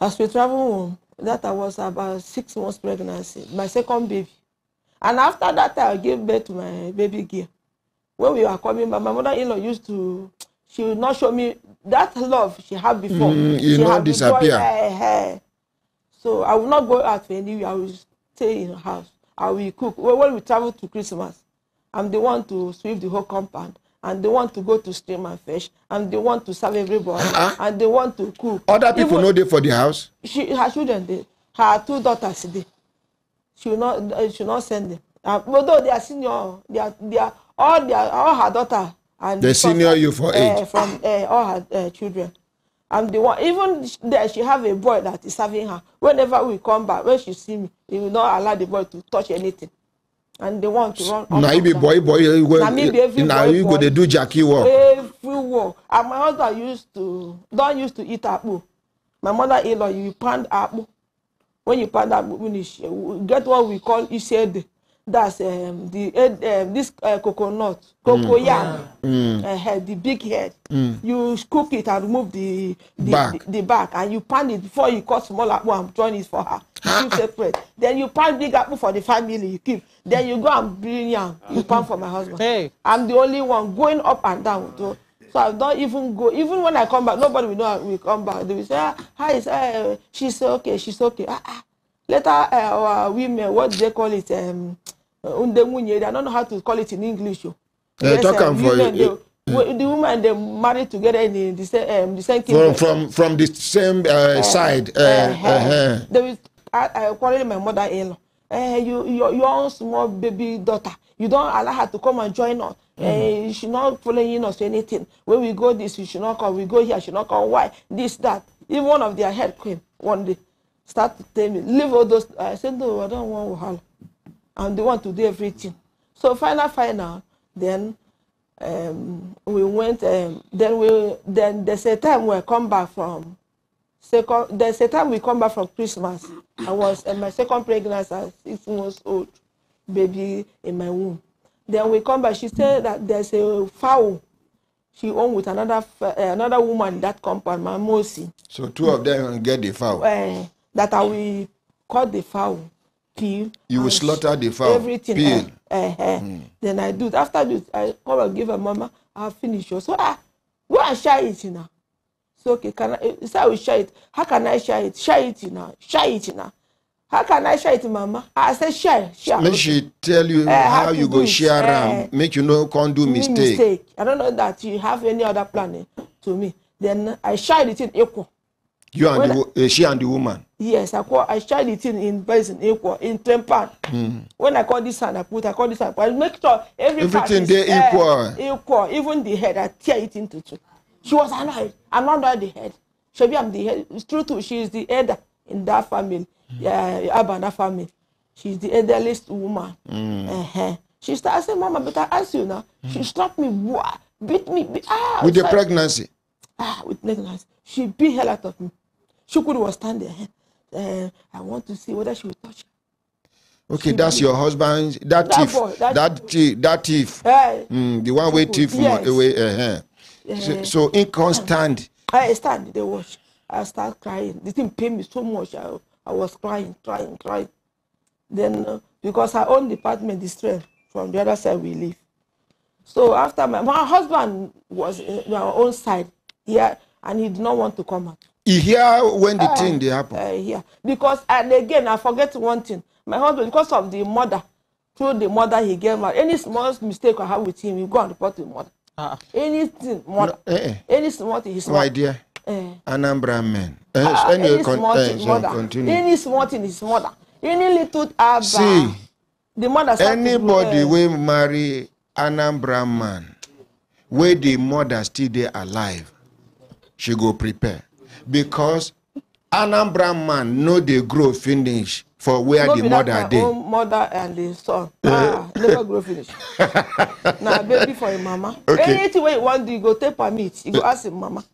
As we travel home, that I was about six months pregnancy, my second baby. And after that I gave birth to my baby girl. When we were coming back, my mother-in-law used to, she would not show me that love she had before. Mm, you she know, disappear. Her, her. So I will not go out for anywhere. I will stay in the house. I will cook. When we travel to Christmas, I'm the one to sweep the whole compound. And they want to go to stream and fish. And they want to serve everybody. Uh-huh. And they want to cook. Other people Even, know they for the house? She, her children did. Her two daughters did. She will not, she will not send them. Uh, although they are senior, they are, they are all their, all her daughter and the senior you for age uh, from uh, all her uh, children. I'm the one. Even there, she have a boy that is serving her. Whenever we come back, when she see me, he will not allow the boy to touch anything. And they want to run. Now you be boy, boy. Now you go to do Jackie work. Every work. And my husband used to don't used to eat apple. My mother-in-law, you pound apple. When you pound apple, when you get what we call isede. That's um, the uh, um, this uh, coconut, cocoa yam, mm. uh, head, the big head. Mm. You cook it and remove the the back, the, the back and you pan it before you cut small apple and join it for her. You keep separate. Then you pan big apple for the family. You keep. Then you go and bring yam. You pan for my husband. Hey. I'm the only one going up and down. So, so I don't even go. Even when I come back, nobody will know we come back. They will say, ah, "Hi, is uh, she's okay. She's okay." Ah, ah. Later, uh, our women, what they call it. Um, I don't know how to call it in English. Uh, yes, talk um, for they, you. The woman they married together in the same, um, the same from, from from the same uh, uh, side. Uh, uh, uh, there is, I, I quarreled my mother-in-law. Uh, you, your, your own small baby daughter. You don't allow her to come and join us. Mm-hmm. uh, she's not following us or anything. When we go this, she should not come. We go here, she should not come. Why this that? Even one of their head came one day, start to tell me, leave all those. I said no, I don't want wahala. And they want to do everything. So final, final. Then um, we went. Um, then we. Then there's a time we come back from. Second. There's a time we come back from Christmas. I was uh, my second pregnancy, at six months old, baby in my womb. Then we come back. She said that there's a fowl she owned with another uh, another woman that compound, my Mosi. So two of them get the fowl. Uh, that I will caught the fowl. Peel, you will slaughter the fowl. Everything. Peel. Uh, uh, uh, mm. Then I do it. After this, I come and give her mama. I'll finish her. So ah, go and share it now. So okay, can I? So I will share it. How can I share it? Share it now. Share it now. How can I share it, mama? I said share, share. Make she tell you uh, how, how you go share. Uh, make you know can't do mistake. mistake. I don't know that you have any other planning to me. Then I share it in equal. You and when the, I, uh, she and the woman. Yes, I call. I share the thing in basin equal in tempan. Mm. When I call this hand, I put. I call this hand. I make sure every everything they equal. Equal, even the head. I tear it into two. She was annoyed. I'm not the head. Shebi, I'm the head. It's true too. She is the head in that family. Mm. Yeah, Abana family. She's the elderliest woman. Mm. Uh-huh. She started saying, Mama, but I ask you now. Mm. She struck me, beat me. Beat, ah, with the pregnancy? Ah, with pregnancy. She beat hell out of me. She could was standing there. Uh, I want to see whether she will touch her. Okay, she that's your it. husband. That, that thief. Boy, that, that thief. That thief. Uh, mm, the one way thief. Yes. Away, uh-huh. uh, so, so inconstant. I stand, they watch. I start crying. This thing pained me so much. I, I was crying, crying, crying. Then, uh, because her own department is straight from the other side, we leave. So after my, my husband was on our own side here, and he did not want to come out. He here when the uh, thing they happen. Uh, here because and again I forget one thing. My husband, because of the mother, through the mother he gave her, any smallest mistake I have with him, he go and report to the mother. Uh, anything mother, no, eh, any small thing his mother. Idea. Uh, Anambra man. Uh, uh, any any small thing his mother. Continue. Any small thing his mother. Any little Aba, see, the mother anybody do, uh, will marry Anambra man, where the mother still there alive, she go prepare. Because Anambra man know they grow finish for where the mother did. Mother and the son. Ah, never grow finish. Now, baby for your mama. Okay. Anything way you want, you go take permit. You go ask your mama.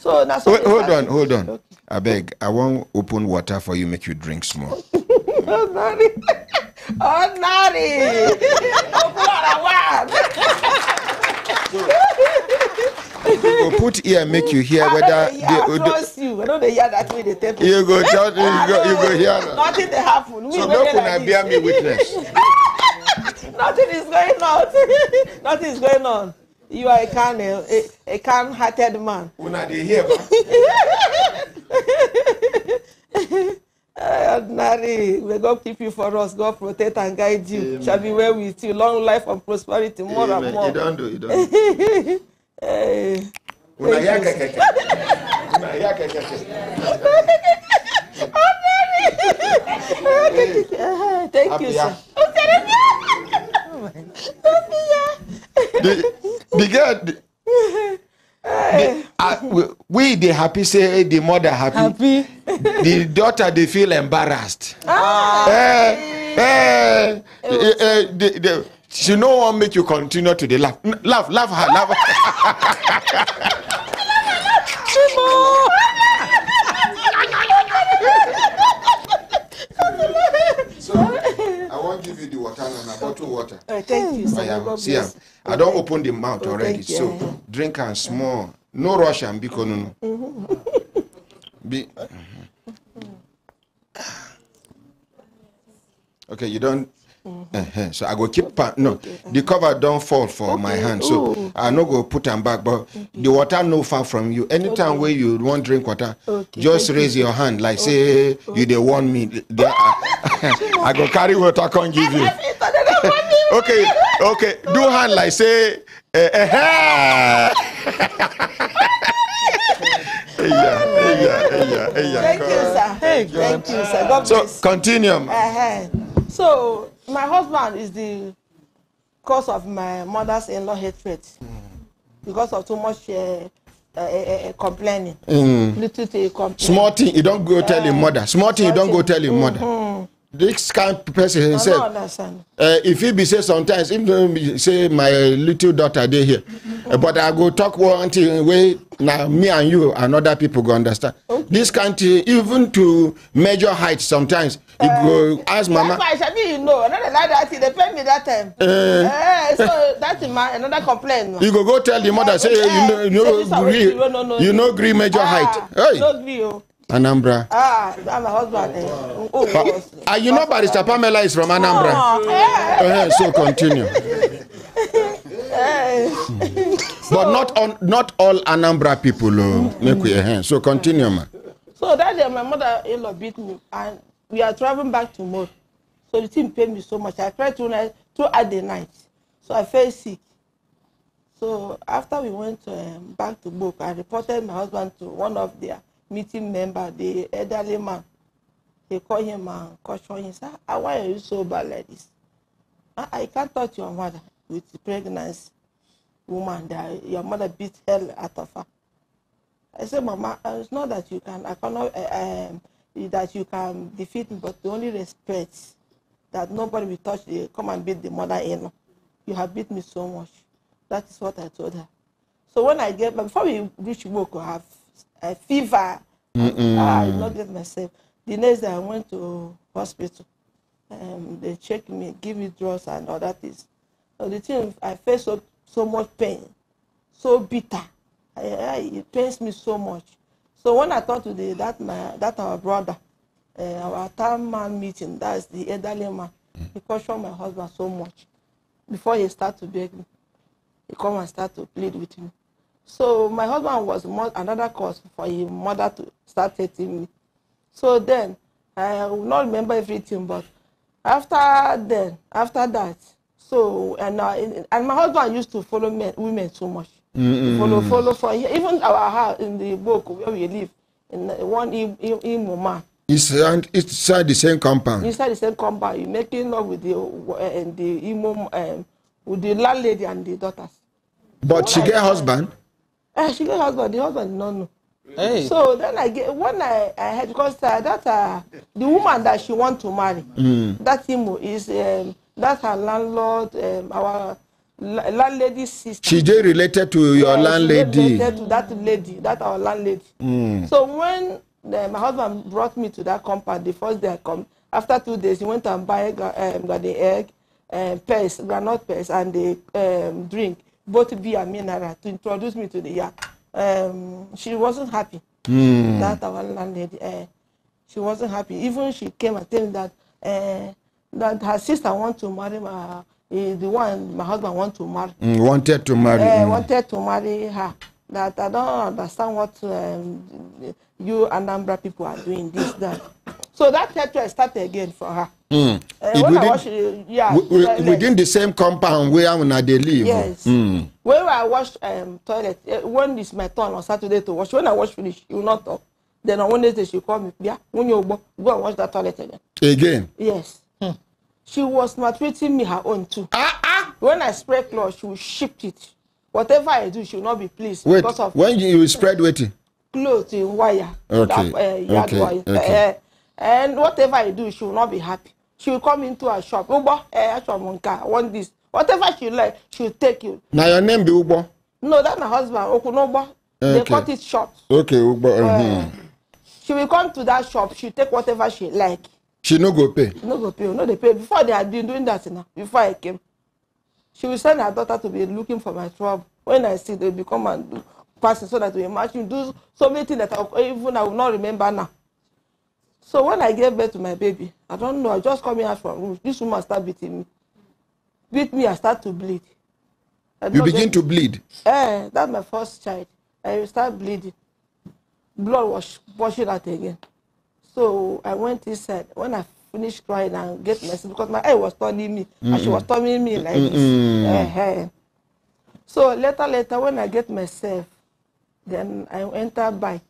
So that's what hold, hold on, hold on. Okay. I beg, I won't open water for you, make you drink small. Oh, naughty. Oh, naughty. Oh, what a word. You go put ear, make you hear I whether. They, I they, trust they, you. I know they hear that way they tell people. You go, tell, you go, you go hear that. Nothing they happen. So don't like bear me witness. Nothing is going on. Nothing is going on. You are a kind, a, a kind-hearted man. When are they here? Ordinary, may God keep you for us. God protect and guide you. Amen. Shall be well with you. Long life and prosperity, more Amen. and more. You don't do, you don't do. Hey. Thank you, sir. the, the girl, the, uh, we the happy say the mother happy, happy. The daughter they feel embarrassed. Ah. Eh, eh, eh, eh, the, the, she no one make you continue to the laugh, laugh, laugh her, laugh. I won't give you the water and a bottle of water. Uh, thank you, sir. I, am, see, I, I don't open the mouth already, oh, so you. Drink and small. No rush and be konuno. Be. Okay, you don't. Uh-huh. So I go keep. No, the cover don't fall for okay. my hand, so Ooh. I no go put them back. But okay. the water no far from you. Anytime okay. where you want drink water, okay. just Thank raise you. your hand like okay. say okay. you they want me. They I go carry water, can't give you. Okay, okay. Do hand like say. Eh, eh, eh. yeah, yeah, yeah, yeah. Thank God. you, sir. Thank, Thank you, sir. God so please. continue. Uh-huh. So my husband is the cause of my mother's-in-law hatred mm. because of too much uh, uh, uh, complaining. Mm. Little to complain. Small thing, you don't go uh, tell your mother. Small thing, you don't go tell your mother. Mm-hmm. This kind of person himself. I don't understand. Uh, if he be say sometimes, even say my little daughter they here, mm-hmm. uh, but I go talk one thing way. Now me and you and other people go understand. Okay. This country, even to measure height, sometimes you uh, go ask mama. I should be, you know, another like that. They pay me that time. Uh, uh, so that's my another complaint. You go go tell the mother uh, say uh, you know you know agree, no, no, no, you know agree measure ah, height. Hey. No agree. Oh. Anambra. Ah, that's my husband. Eh? Oh, oh, oh, oh. Ah, you know Barista Pamela is from Anambra. Oh, yeah. Yeah, so continue. hmm. so, but not on, not all Anambra people. Oh, make we, eh, so continue, man. So that day, my mother-in-law beat me, and we are traveling back tomorrow. So the thing paid me so much. I cried two nights, two at the night. So I fell sick. So after we went um, back to Boko, I reported my husband to one of their meeting member, the elderly man. They call him and caution him. Say, ah, why are you so bad like this? Ah, I can't touch your mother with the pregnancy woman. That your mother beat hell out of her. I said, Mama, it's not that you can, I cannot, uh, um, that you can defeat me, but the only respect that nobody will touch the, come and beat the mother in. You have beat me so much. That is what I told her. So when I get, before we reach Boko, I have a fever. Mm -mm. I did not get myself. The next day I went to hospital. Um, they checked me, give me drugs and all that is. So the thing, I faced so, so much pain, so bitter. I, I, it pains me so much. So when I talked to the, that, my, that our brother, uh, our town man meeting, that's the elderly man, he cautioned my husband so much. Before he started to beg me, he come and start to plead with me. So my husband was another cause for his mother to start hating me. So then, I will not remember everything, but after then, after that, so, and, uh, and my husband used to follow men, women so much. Mm-hmm. Follow, follow, follow. Even our house in the Boko where we live, in one Imoma. It's inside the same compound. Inside the same compound. You're making love with the uh, and the Imom, um, with the landlady and the daughters. But so she get I, husband? Uh, she get husband. The husband no no. Hey. So then I get when I I had because uh, that uh, the woman that she want to marry, mm. that Imo is um, that's her landlord, um, our. landlady's sister. She just related to your yeah, landlady. Related to that lady, that our landlady. Mm. So when the, my husband brought me to that compound, the first day I come, after two days, he went and buy um, got the egg, um, pairs, granite pairs, and the um, drink, both beer and Minara, to introduce me to the yard. Um, she wasn't happy. Mm. That our landlady, uh, she wasn't happy. Even she came and told me that uh, that her sister wants to marry my. Is the one my husband want to marry. Mm, wanted to marry. Uh, mm. Wanted to marry her. That I don't understand what um, you Anambra people are doing this, that. So that letter started again for her. Mm. Uh, when within, I watched, uh, yeah, within like, the same compound where they live. Yes. Mm. When I watched um, toilet, uh, when it's my turn on Saturday to watch, when I watch finish, she will not talk. Then on Wednesday she called me, yeah, when you go, go and watch that toilet again. Again? Yes. Mm. She was maltreating me her own too. Ah, ah. When I spread cloth, she will shift it. Whatever I do, she will not be pleased. Wait, because of when you spread wet? Cloth in wire. Okay. That, uh, yard okay. Wire. Okay. Uh, and whatever I do, she will not be happy. She will come into a shop. Ubo, eh, I want this. Whatever she like, she will take you. Now your name be Ubo? No, that's my husband. Okunobo. Okay. They cut it short. Okay, Ubo. Uh, mm-hmm. She will come to that shop. She will take whatever she like. She no go pay. No go pay. No, they pay. Before they had been doing that now. Before I came, she will send her daughter to be looking for my trouble. When I see, they will come and pass it so that we match. You do so many things that I, even I will not remember now. So when I gave birth to my baby, I don't know. I just come out from room. This woman start beating me. Beat me. I start to bleed. I you begin get, to bleed. Eh, that's my first child. I start bleeding. Blood was pushing out again. So I went inside. When I finished crying and get myself, because my eye was turning me, mm-mm. and she was turning me like mm-mm. this. Uh-huh. So later, later, when I get myself, then I enter back.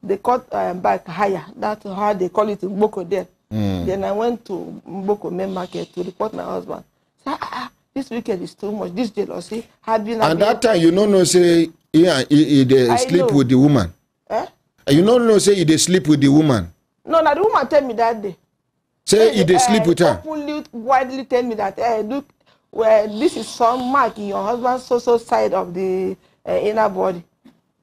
They cut uh, back higher. That's how they call it in Boko there. Mm. Then I went to Boko main market to report my husband. So, ah, this weekend is too much. This jealousy. Had been and that time, you don't know, say, yeah, he, he, they sleep know. With the woman. Eh? You don't know, say, they sleep with the woman. No, no, the woman tell me that day. Say you they uh, sleep with her. Openly, widely tell me that, hey, look, well, this is some mark in your husband's social side of the uh, inner body.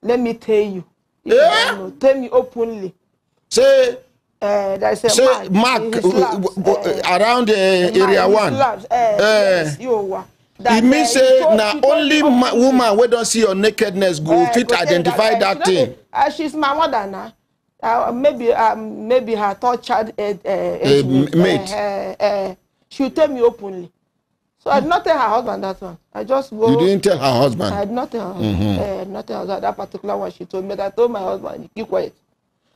Let me tell you. Yeah. You know, tell me openly. Say, uh, there's a say mark, mark his labs, uh, around uh, area one. Labs, uh, uh, yes, you that, it means uh, say told, now only ma woman we don't see your nakedness go uh, fit identify that, that, that thing. Uh, she's my mother now. Uh, maybe um, maybe her third child uh, uh, uh, mate. Uh, uh, uh, she'll tell me openly. So I did not tell her husband that one. I just go. You didn't tell her husband? I did not tell her husband. Mm-hmm. uh, not tell her, that particular one she told me. I told my husband, keep quiet.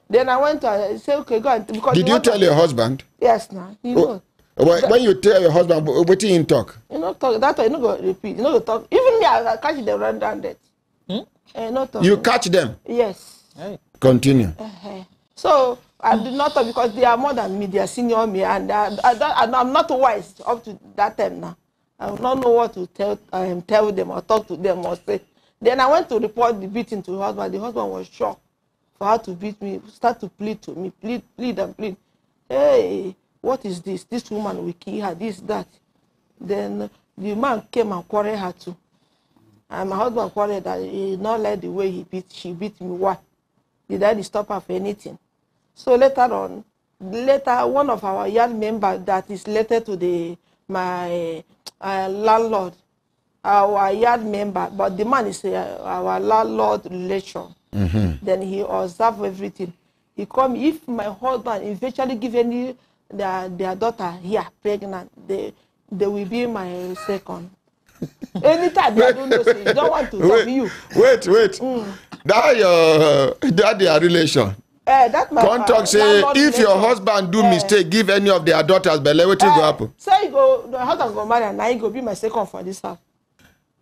Then I went to her and said, okay, go and... Because did you tell your husband? Yes, now. Nah, oh, well, when you tell your husband, what do you talk? You know, talk. That way, you know, go repeat. You know, go talk. Even me, I, I catch them around that. Hmm? Uh, not talk. You catch them? Yes. Hey. Continue. Uh-huh. So I do not talk because they are more than me, they are senior me, and I, I don't, I'm not wise up to that time now. I do not know what to tell, um, tell them or talk to them or say. Then I went to report the beating to the husband. The husband was shocked for how to beat me, start to plead to me, plead, plead and plead. Hey, what is this? This woman will kill her, this, that. Then the man came and quarreled her too. And my husband quarreled that he did not like the way he beat, she beat me. Why? Did I stop her for anything? So later on, later one of our young members that is related to the my uh, landlord, our yard member, but the man is uh, our landlord relation. Mm-hmm. Then he observed everything. He come, if my husband eventually give any their, their daughter here pregnant, they, they will be my second. Anytime they don't know, say, you don't want to wait, you. Wait, wait. Mm. That your uh, that their relation. Uh, that my, Contact uh, say if relation. Your husband do uh, mistake, give any of their daughters, but let it uh, go happen. Say so go, the husband go marry, and I go be my second for this house.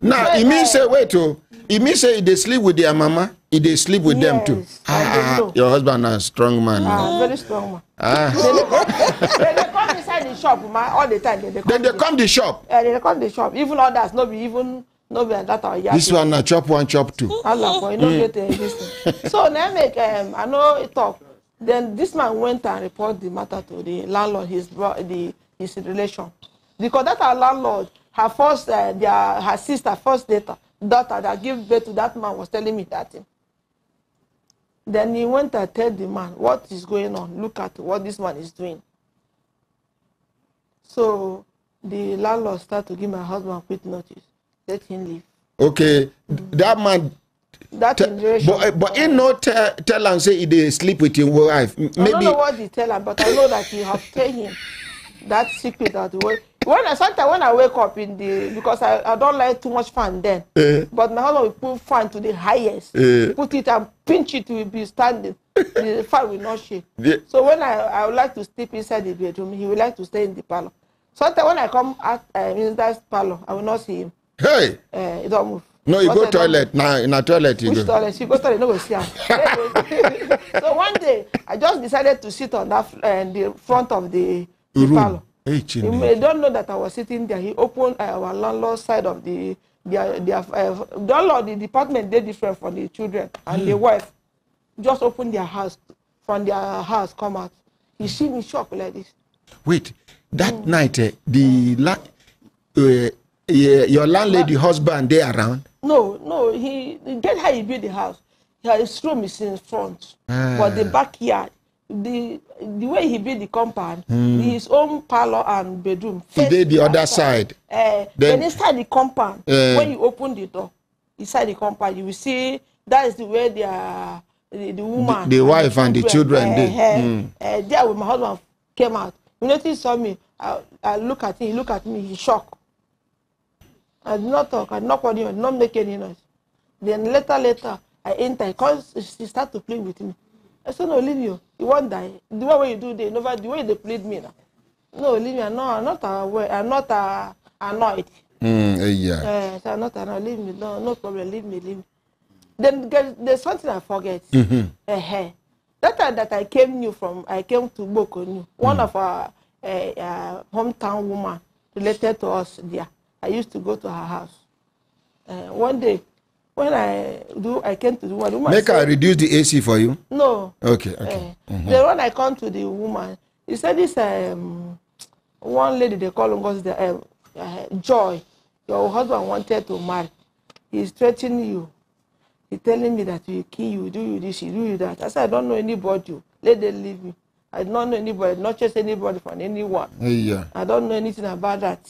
Now, it means say, wait, oh, it means say they sleep with their mama, they sleep with yes, them too. Ah, your husband is a strong man. Ah, very strong man. Ah. Then they come inside the shop, man, all the time. Then they come, then they come the, the shop. Yeah, they come the shop. Even others, no be even, no be that or yeah. This one, uh, chop one, chop two. Allah, for you don't get this. So, now make, um, I know it talk. Then this man went and reported the matter to the landlord, his, the, his relation. Because that our landlord, her first, uh, their, her sister, first daughter, daughter that gave birth to that man was telling me that thing. Then he went and tell the man, what is going on? Look at what this man is doing. So the landlord started to give my husband a quick notice. Let him leave. Okay, mm-hmm. That man... That but, but he no tell, tell and say he sleep with his wife. Maybe... I don't know what he tell him, but I know that he have told him that secret that way. When I sometimes when I wake up in the because I, I don't like too much fan then, uh, but my husband will put fan to the highest, uh, put it and pinch it will be standing. The fan will not shake. Yeah. So when I I would like to sleep inside the bedroom, he would like to stay in the parlor. Sometimes when I come out uh, in that parlor, I will not see him. Hey, uh, he don't move. No, you go I toilet now. In a toilet, you Which go. Toilet? She go toilet. No go see her. So one day I just decided to sit on that uh, the front of the, the parlor. He may don't know that I was sitting there. He opened uh, our landlord side of the their their uh, landlord. The department they different from the children and mm. the wife. Just opened their house from their house. Come out. He see me shocked like this. Wait, that mm. night uh, the la uh, uh, your landlady but, husband they around? No, no. He get how he built the house. His room is in front, ah. but the backyard. The the way he built the compound, mm. his own parlor and bedroom. He did the other side. Uh, then inside the compound, uh, when you open the door, inside the compound, you will see that is the way they are, the, the woman, the, the and wife, the and the children. Uh, did. Mm. Uh, uh, there, when my husband came out, you notice he saw me. I, I look at him, he look at me, he shocked. I did not talk, I did not call him, I did not make any noise. Then later, later, I enter, because she started to play with me. I said, no, leave you. You won't die. The way you do, they never, the way they played me now. No, leave me. No, I'm not aware. I'm not uh, annoyed. Mm, yeah. Uh, so I'm not annoyed. Leave me. No, no problem. Leave me. Leave me. Then there's something I forget. Mm-hmm. uh-huh. That time that I came new from, I came to Boko new. One mm. of our uh, uh, hometown woman related to us there. I used to go to her house. Uh, one day. When I do, I came to the woman. Make her reduce the A C for you? No. Okay, okay. Uh, mm-hmm. Then when I come to the woman, he said this um, one lady they call him the, uh, uh, Joy. Your husband wanted to marry. He's threatening you. He's telling me that he kill you, do you this, he do you that. I said, I don't know anybody. Let them leave me. I don't know anybody, not just anybody from anyone. Yeah. I don't know anything about that.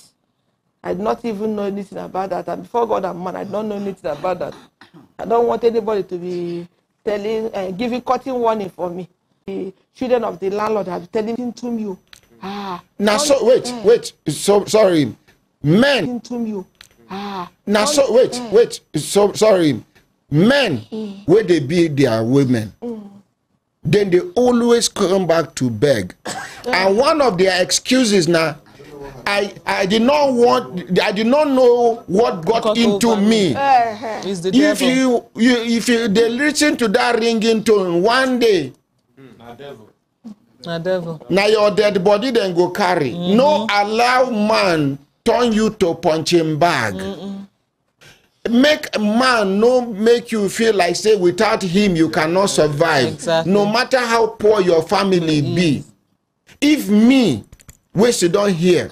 I do not even know anything about that. And before God and man, I don't know anything about that. I don't want anybody to be telling, uh, giving cutting warning for me. The children of the landlord have telling him to me. Ah. Now, so, wait, uh, wait. So, sorry. Men. To me. Ah. Now, so, wait, uh, wait. So, sorry. Men, mm. where they be, they are women. Mm. Then they always come back to beg. And one of their excuses now, I, I did not want, I did not know what got because into me. Uh-huh. the if you, you, if you, they listen to that ringing tone one day. Mm. Devil. Devil. Now your dead body then go carry. Mm-hmm. No allow man turn you to punching bag. Mm-mm. make a man no make you feel like, say, without him you cannot survive. Exactly. No matter how poor your family mm-hmm. be. If me, we sit down here,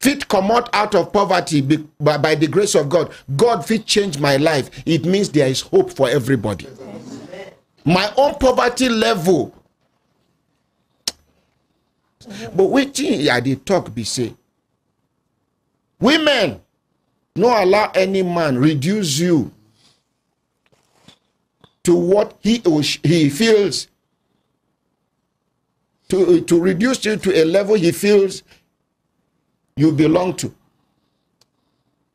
fit come out, out of poverty be, by, by the grace of God, God fit change my life, it means there is hope for everybody. My own poverty level. But which yeah, they talk be say, women, no allow any man reduce you to what he or she, he feels, to, to reduce you to a level he feels you belong to,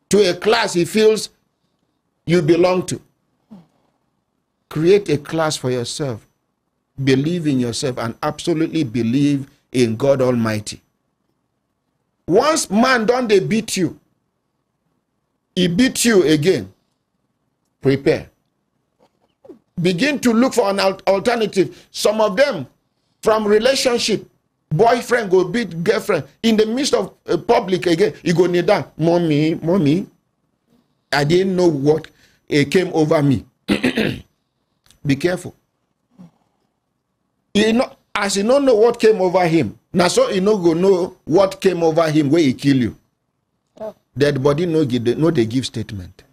to a class he feels you belong to. Create a class for yourself. Believe in yourself and absolutely believe in God Almighty. Once man done they beat you, he beat you again. Prepare. Begin to look for an alternative. Some of them, from relationship, boyfriend go beat girlfriend. In the midst of uh, public again, you go kneel down. Mommy, mommy, I didn't know what uh, came over me. Be careful. You know, as you don't know what came over him, now so you no go know what came over him where he kill you. Oh. Dead body no give, no they give statement.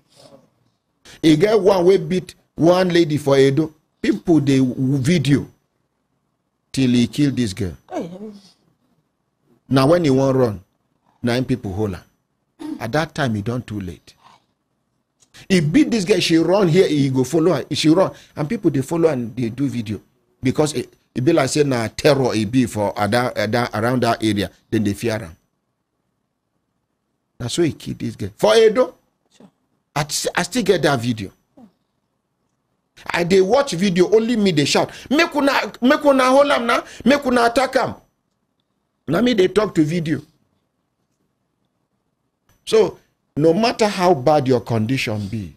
He get one way beat one lady for Edo. People they video till he kill this girl. Oh. Now when he won't run, nine people hold her. At that time he done too late. He beat this girl, she run here, he go follow her, she run, and people they follow and they do video because it. It be like say na terror it be for other, other, around that area. Then they fear him. That's why he killed this guy. For Edo, sure. I, I still get that video. Yeah. I they watch video only me they shout. Make una, make una hold him now. Make una attack him. Now me they talk to video. So no matter how bad your condition be,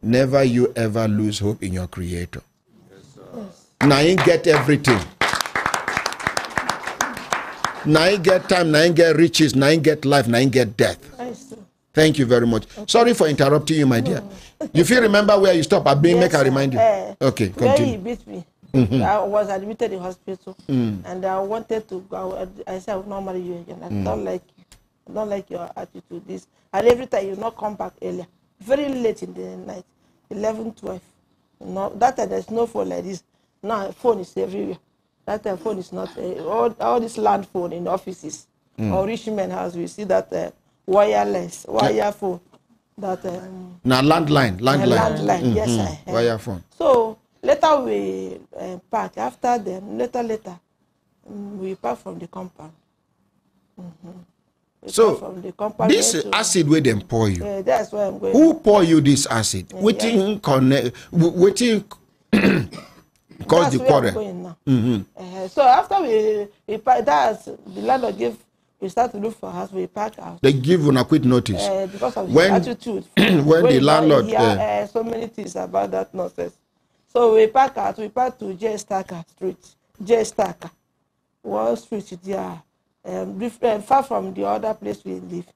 never you ever lose hope in your Creator. Now you get everything. Now you get time, now you get riches, now you get life, now you get death. Thank you very much. Okay. Sorry for interrupting you, my dear. You feel remember where you stop? I've been yes, make I remind you. Uh, okay, continue. When he beat me, mm-hmm. I was admitted in hospital, mm. and I wanted to go. I said, I will not marry you again. I mm. don't like you. I don't like your attitude. This and every time you not come back earlier. Very late in the night, eleven, twelve. No, that time there's no phone like this. Now phone is everywhere. That time phone is not uh, all, all this land phone in offices mm. or rich men house. We see that uh, wireless wire phone. That um, now landline, landline, landline. Mm -hmm. Yes, I heard. Wire phone. So later we uh, park. After them, later, later um, we park from the compound. Mm -hmm. So from the compound this to, acid where them pour you. Uh, that's where I'm going. Who pour you this acid? Uh, waiting yeah. connect. Waiting. Because the quarrel. Mm-hmm. uh, so after we, we that's the landlord gave, we start to look for us. We pack out. They give on a quick notice uh, because of when, his attitude. when, when the landlord hear, uh, uh, so many things about that nonsense. So we pack out. We pack to J. Staka Street, J. Staka, one street there, um, far from the other place we live.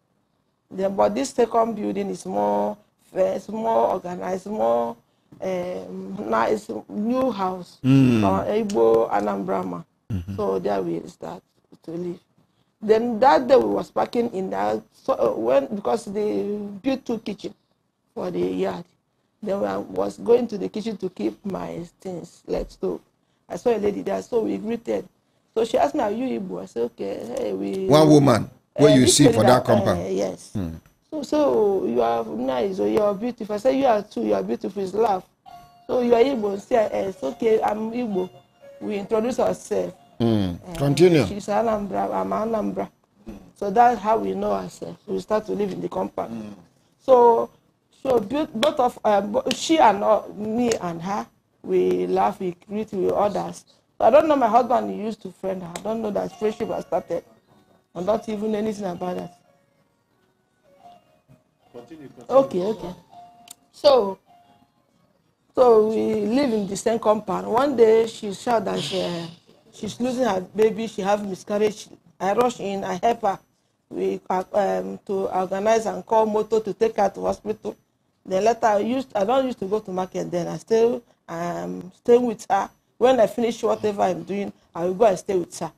The, but this second building is more, it's more organized, more. Um, now it's a new house mm. uh, Igbo Anambra man. Mm -hmm. So there we start to live. Then that day we was packing in that so uh, when because they built two kitchen for the yard. Then I was going to the kitchen to keep my things like stove. I saw a lady there, so we greeted. So she asked me, "Are you Igbo?" I said, "Okay." Hey, we one woman uh, where you see for that, that compound. Uh, yes. Mm. So, so you are nice, or you are beautiful. I said, you are too, you are beautiful, it's love. So you are Igbo, say, it's okay, I'm Igbo. We introduce ourselves. Mm. Uh, Continue. She's Anambra, I'm Anambra. So that's how we know ourselves. We start to live in the compound. Mm. So, so both of, uh, she and uh, me and her, we laugh, we greet with others. So I don't know my husband used to friend her. I don't know that friendship has started. I'm not even anything about that. Continue, continue. Okay, okay. So, so we live in the same compound. One day she shouted that she, she's losing her baby. She has miscarriage. I rush in. I help her. we um, to organize and call motor to take her to hospital. Then later I used, I don't used to go to market then. I still um, stay with her. When I finish whatever I'm doing, I will go and stay with her.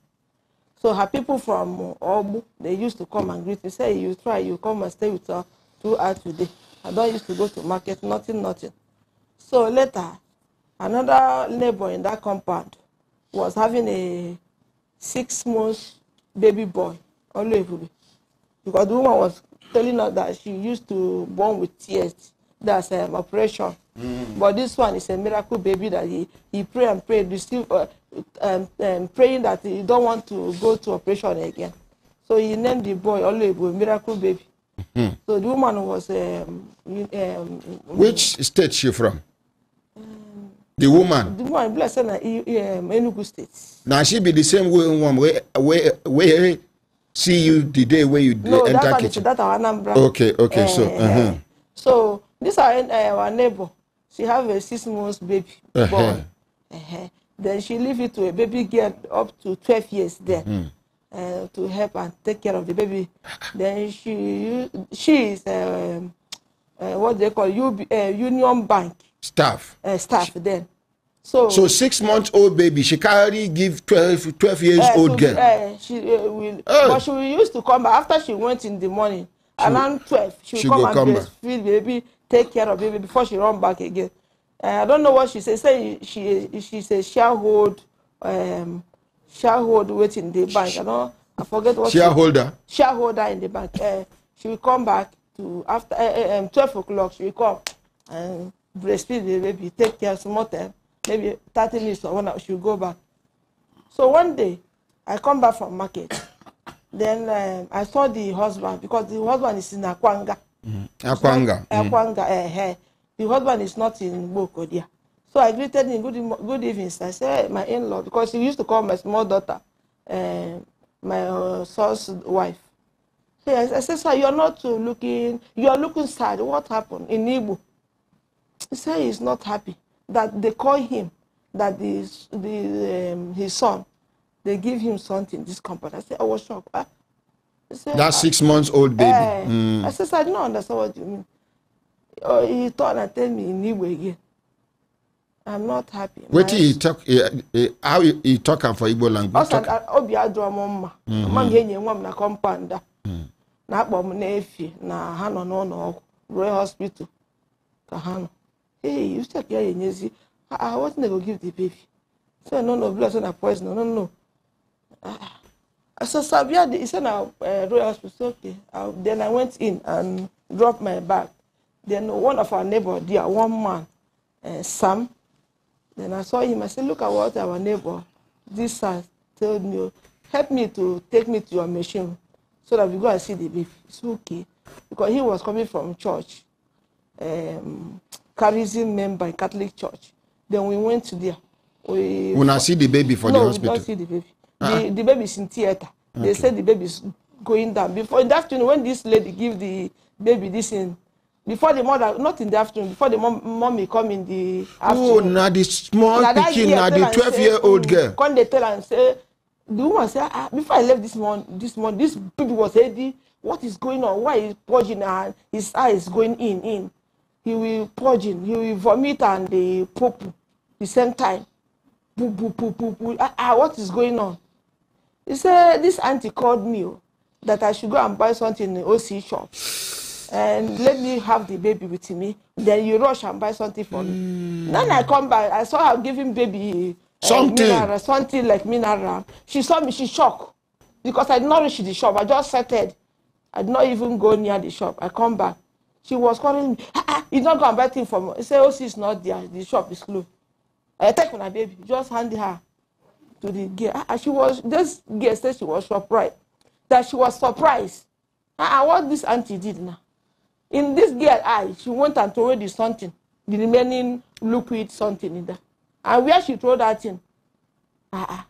So her people from Obu, they used to come and greet me. Say, you try, you come and stay with her throughout the day. I don't used to go to market, nothing, nothing. So later, another neighbor in that compound was having a six-month baby boy, because the woman was telling her that she used to born with tears. That's an operation. Mm. But this one is a miracle baby that he, he prayed and prayed, received, uh, um, um, praying that he don't want to go to operation again. So he named the boy Olebu, miracle baby. Mm. So the woman was... Um, um, Which state she from? Um, the woman? The woman, blessed in Enugu state. Now she be the same woman where, where, where see you the day where you no, enter that kitchen? No, that's Anambra. Okay, okay, uh, so... Uh-huh. So... This is uh, our neighbor. She have a six-month baby uh -huh. boy. Uh -huh. Then she leave it to a baby girl up to twelve years there mm. uh, to help and take care of the baby. Then she she is, uh, uh, what they call U B, uh, Union Bank. Staff. Uh, staff she, then. So so six-month-old baby, she carry give twelve, twelve years-old uh, girl. Uh, she, uh, will, oh. But she will used to come back. After she went in the morning, she, around twelve, she, she will come and feed baby. Take care of baby before she run back again. Uh, I don't know what she says. Say she she says sharehold, um, sharehold wait in the bank. I don't. I forget what. Shareholder. She, shareholder in the bank. Uh, she will come back to after uh, um, twelve o'clock. She will come and breastfeed the baby. Take care some more time. Maybe thirty minutes or one hour. She will go back. So one day, I come back from market. Then um, I saw the husband because the husband is in Akwanga. Mm. Akwanga. Not, mm. Akwanga, uh, uh, the husband is not in Boko there. So I greeted him, good, good evening. I said, my in-law, because he used to call my small daughter, uh, my uh, son's wife. So I, I said, sir, you're not looking, you're looking sad. What happened in Igbo? He said he's not happy that they call him, that the, the, um, his son, they give him something, this company. I said, I was shocked. Huh? Said, that six-month-old baby. Uh, mm. I said, I don't understand what you mean. Oh, he thought and tell me in Igbo again. I'm not happy. What did he talk? He, he, how he, he talk for Igbo language? I said, I'll be a drama. I'm going to go to compound. I'm going to go to Royal Hospital. Hey, you check here, Yenyezi. I wasn't going to give the baby. So no, no, blood, and poison. No, no, no. So Sabia, he said, now, uh, Royal Hospital, okay. Uh, then I went in and dropped my bag. Then one of our neighbors, there, one man, uh, Sam, then I saw him. I said, look at what our neighbor, this has told me, help me to take me to your machine so that we go and see the baby. It's okay. Because he was coming from church, um, charism member in Catholic church. Then we went to there. We, when I see the baby for no, the hospital? No, we don't see the baby. The, the baby is in theater. They okay. said the baby is going down. Before in the afternoon, when this lady give the baby this in, before the mother, not in the afternoon, before the mom, mommy come in the afternoon. Oh, now the small pikin, now the twelve-year-old girl. Come they tell and say, the woman say, ah, before I left this morning, this morning, this baby was heavy. What is going on? Why is purging her? His eye is going in, in. He will purging. He will vomit and the poop the same time. Poo, poo, poo, poo, poo. Ah, ah, what is going on? He said, this auntie called me that I should go and buy something in the O C shop. And let me have the baby with me. Then you rush and buy something for me. Mm. Then I come back. I saw her giving baby uh, something. Minara, something like Minara. She saw me. She shocked. Because I did not reach the shop. I just started. I did not even go near the shop. I come back. She was calling me. Ah, ah, he's not going to buy things for me. He said, O C is not there. The shop is closed. I take my baby. Just hand her to the girl. And she was, this girl said she was surprised. That she was surprised. And what this auntie did now. In this girl's eye, she went and threw the something, the remaining liquid something in there. And where she threw that in, uh-uh.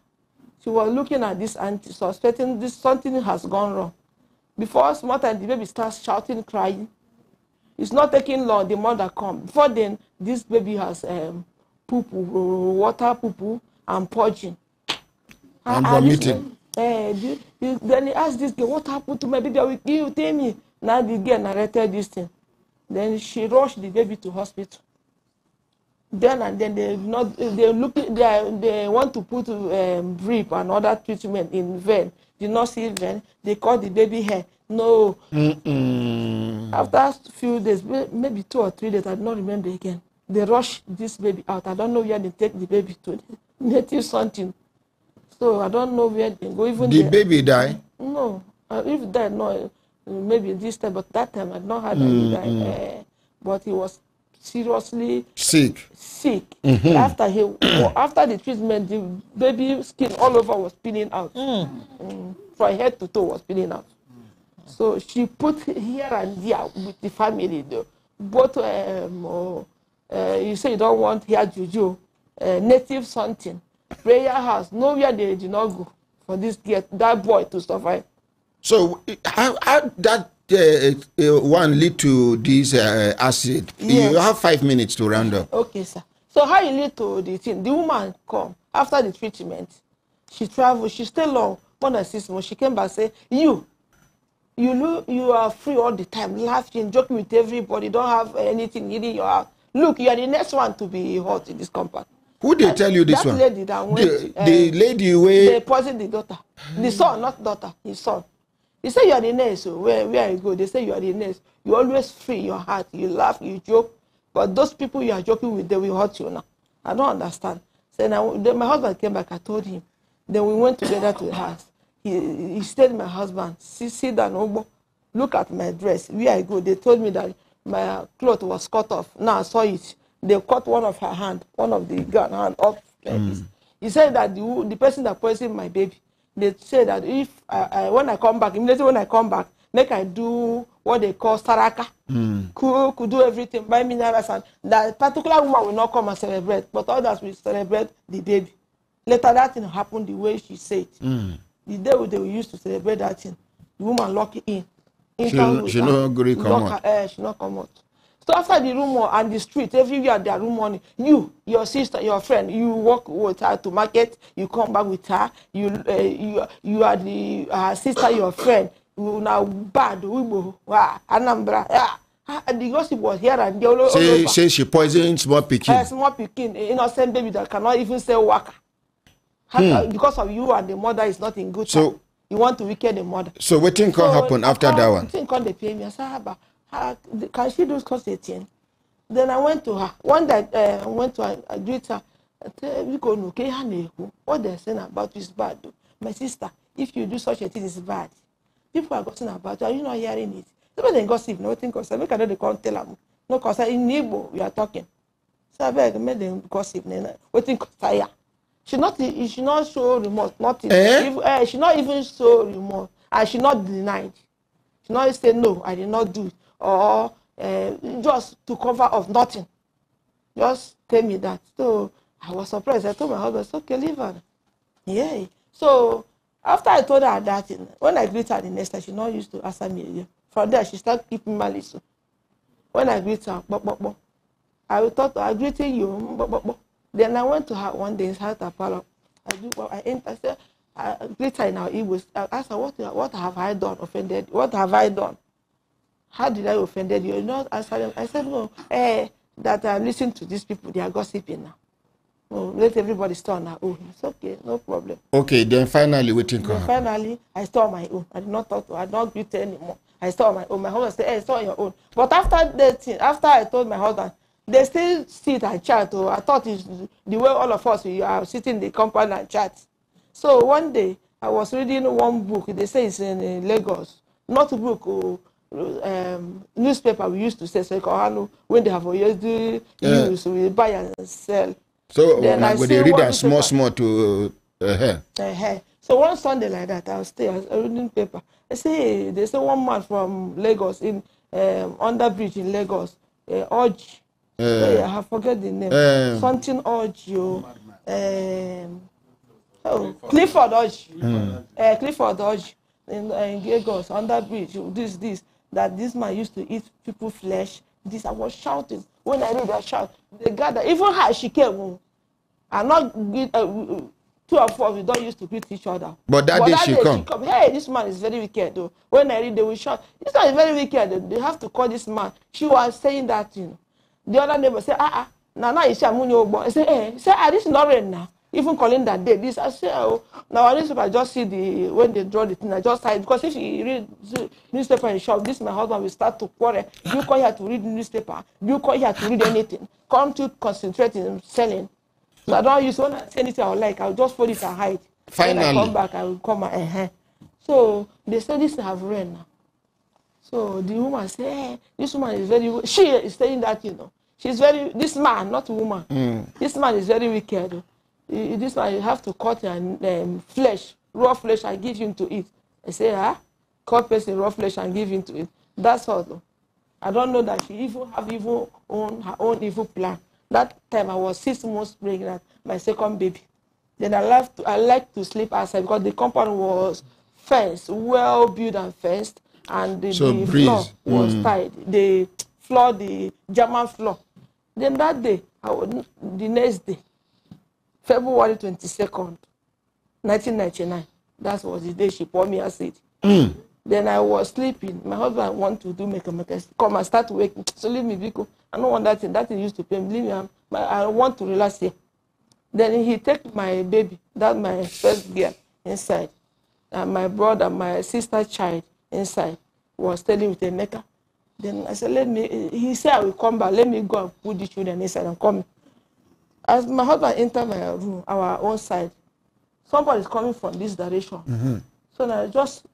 she was looking at this auntie, suspecting this something has gone wrong. Before small time, the baby starts shouting, crying. It's not taking long, the mother comes. Before then, this baby has um, poo-poo, water poo-poo, and purging. And vomiting. Hey, you, you, then he asked this girl, what happened to my baby? I will kill you, tell me. Now the girl narrated this thing. Then she rushed the baby to hospital. Then and then they not they look they they want to put um, drip and other treatment in vein. Did not see vein. They call the baby hair. No. Mm-mm. After a few days, maybe two or three days, I don't remember again. They rushed this baby out. I don't know where they take the baby to. Native something. So I don't know where they go. Even the baby die? No. If died, no. Maybe this time, but that time I don't had mm-hmm. any die. Uh, but he was seriously sick. Sick. Mm-hmm. After he, after the treatment, the baby skin all over was peeling out. Mm. Mm. From head to toe was peeling out. So she put here and there with the family. Though. Both, um, oh, uh, you say you don't want here juju, uh, native something, prayer house, nowhere they did not go for this get that boy to survive. So how, how that uh, one lead to this uh, acid? Yes. You have five minutes to round up. Okay, sir. So how you lead to the thing? The woman come after the treatment. She traveled. She stayed long, one or six months. She came back and said, you. You know, you are free all the time, laughing, joking with everybody, don't have anything in your house. Look, you are the next one to be hurt in this compound. Who did uh, tell you this that one? Lady that went, the, uh, the lady where... They poisoned the daughter. The son, not daughter, his son. He said, you are the next. So where, where you go, they say you are the next. You always free your heart. You laugh, you joke. But those people you are joking with, they will hurt you now. I don't understand. So now, then my husband came back, I told him. Then we went together to the house. He, he said, my husband, see, see that Obo, look at my dress. Where I go, they told me that my cloth was cut off. Now I saw it. They cut one of her hand, one of the gun hand off. Like mm. this. He said that the, the person that poisoned my baby, they said that if I, I, when I come back, immediately when I come back, make I do what they call saraka, mm. cook, could do everything, buy minerals, and that particular woman will not come and celebrate, but others will celebrate the baby. Later that thing happened the way she said. Mm. The day they used to celebrate that thing, the woman locked in. in she she not agree come out. Her, uh, she not come out. So after the rumor and the street, everywhere there are rumors. You, your sister, your friend, you walk with her to market. You come back with her. You, uh, you, you are the uh, sister, your friend. You now bad. We wow, Anambra. Yeah. And the gossip was here and there. All say, all say she poisoned small pikin. Uh, small pikin, innocent baby that cannot even say waka. Hmm. Because of you and the mother is not in good time. So you want to wicked the mother. So what thing can so, happen after I, that one? Thing can they pay me? I said, how, can she do something? Then I went to her. One day uh, I went to her. I greet her. I tell you go no. What they're saying about you is bad. Though. My sister, if you do such a thing, it's bad. People are gossiping about you. Are you not hearing it? Somebody gossip. Nothing gossip. Look at the can't tell them. No gossip. In Igbo, we are talking. So I beg, make them gossip. Nothing gossip. She not, she not so remote, not eh? even, uh, she not even so remote, and she not denied. She not say no, I did not do it, or uh, just to cover of nothing. Just tell me that. So I was surprised. I told my husband, it's okay, leave her. Yeah. So after I told her that, when I greet her the next time, she not used to answer me again. From there, she started keeping malice. When I greet her, bop, bop, bop. I thought I greeting you, bop, bop, bop. Then I went to her one day inside her parlor. I do well, I entered, I said, I greet her now. It was I asked her, what, what have I done? Offended? What have I done? How did I offended you? Not answering. I said, no, eh, that I'm listening to these people, they are gossiping now. Oh, let everybody store on their own. It's okay, no problem. Okay, then finally waiting for her. Finally, I store my own. I did not talk to her, I did not greet her anymore. I store my own. My husband said, hey, store your own. But after that thing, after I told my husband, they still sit and chat. Oh, I thought it's the way all of us we are sitting in the compound and chat. So one day I was reading one book. They say it's in Lagos, not a book or oh, um, newspaper. We used to say so Kohano, when they have already yeah. used, we buy and sell. So then I they read that small, small to uh, her. Uh, her. So one Sunday like that, I was still reading paper. I say they say one man from Lagos in um, underbridge in Lagos, uh, Orj. Uh, hey, I have forgot the name. Um, Something Ojo. Um, oh, Clifford Dodge. Mm. Uh, Clifford Dodge in, uh, in Lagos, under bridge. This, this, that this man used to eat people flesh. This, I was shouting. When I read that shout, they gathered. Even her, she came. I'm not uh, two of us, we don't used to greet each other. But that, but day, that she, day come. she come. Hey, this man is very wicked though. When I read, they will shout, this man is very wicked. They have to call this man. She was saying that, you know. The other neighbor said, ah, ah, now now you say, I say, hey, say, ah, this is not rain now. Even calling that day, this I say, oh, now I newspaper, I just see the when they draw the thing, I just hide because if you read the newspaper in shop, this my husband will start to quarrel. You come here to read the newspaper, you come here to read anything. Come to concentrate in selling. So I don't use when I say anything I would like, I'll just put it and hide. Finally. When I come back, I will come and uh-huh. So they say this have rain now. So the woman say, hey, this woman is very she is saying that, you know. She's very this man, not a woman. Mm. This man is very wicked. This one, you have to cut and um, flesh, raw flesh, and give him to eat. I say, ah, cut person raw flesh and give him to eat. That's all. Though. I don't know that she even have evil own her own evil plan. That time I was six months pregnant, my second baby. Then I left. I like to sleep outside because the compound was fenced, well built and fenced, and the, so the floor was mm. tied. The floor, the German floor. Then that day, I would, the next day. February twenty-second, nineteen ninety-nine. That was the day she poured me acid. Mm. Then I was sleeping. My husband wanted to do make a make a come and start to wake me. So leave me, because I don't want that thing. That thing used to pain. Leave me. I'm, I want to relax here. Then he take my baby, that my first girl, inside. And my brother, my sister child inside was telling with a maker. Then I said, let me, he said, I will come back. Let me go and put the children inside and come. As my husband entered my room, our own side, somebody is coming from this direction. Mm-hmm. So now I just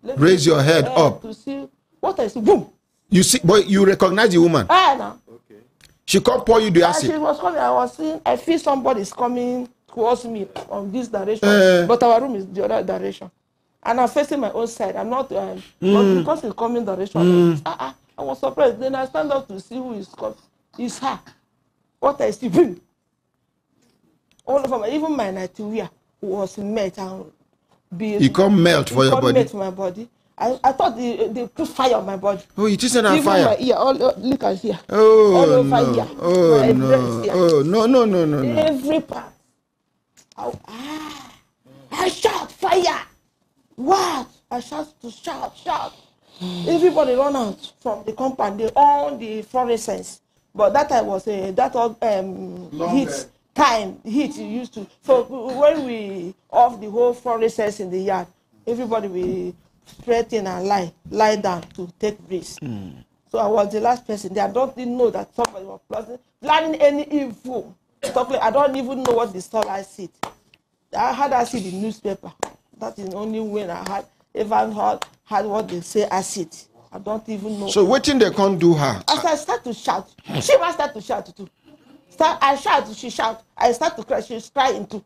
let raise your head up to see what I see. Boom! You see, but you recognize the woman. Ah, no. Okay. She can't pour you the acid. She was coming. I was seeing. I feel somebody is coming towards me from this direction, uh, but our room is the other direction, and I'm facing my own side. I'm not, um, mm. but because it's coming direction. Mm. Ah, ah, I was surprised. Then I stand up to see who is coming. It's her. What I see. Boom. All of them, even my Nigeria was melt and be. You can't melt for your body. Melt my body. I, I thought they, they put fire on my body. Oh, it isn't a fire. My ear, all, all, look at here. Oh, all over no. Here. Oh, my no. Here. Oh, no, no, no, no, no. Every part. Oh, ah. I shout fire. What? I shout to shout, shout. Everybody run out from the compound. They own the fluorescence. But that I was uh, that all um, hits. Time heat used to. So when we off the whole fluorescence in the yard, everybody will spread in and lie, lie down to take breeze. Mm. So I was the last person there. I don't even know that somebody was planning, planning any evil. I don't even know what the soul I see. I had acid in newspaper. That is the only when I had ever heard, had what they say acid. I don't even know. So waiting they can't do her. As I start to shout, she must start to shout too. I shout, she shout. I start to cry, she's crying too.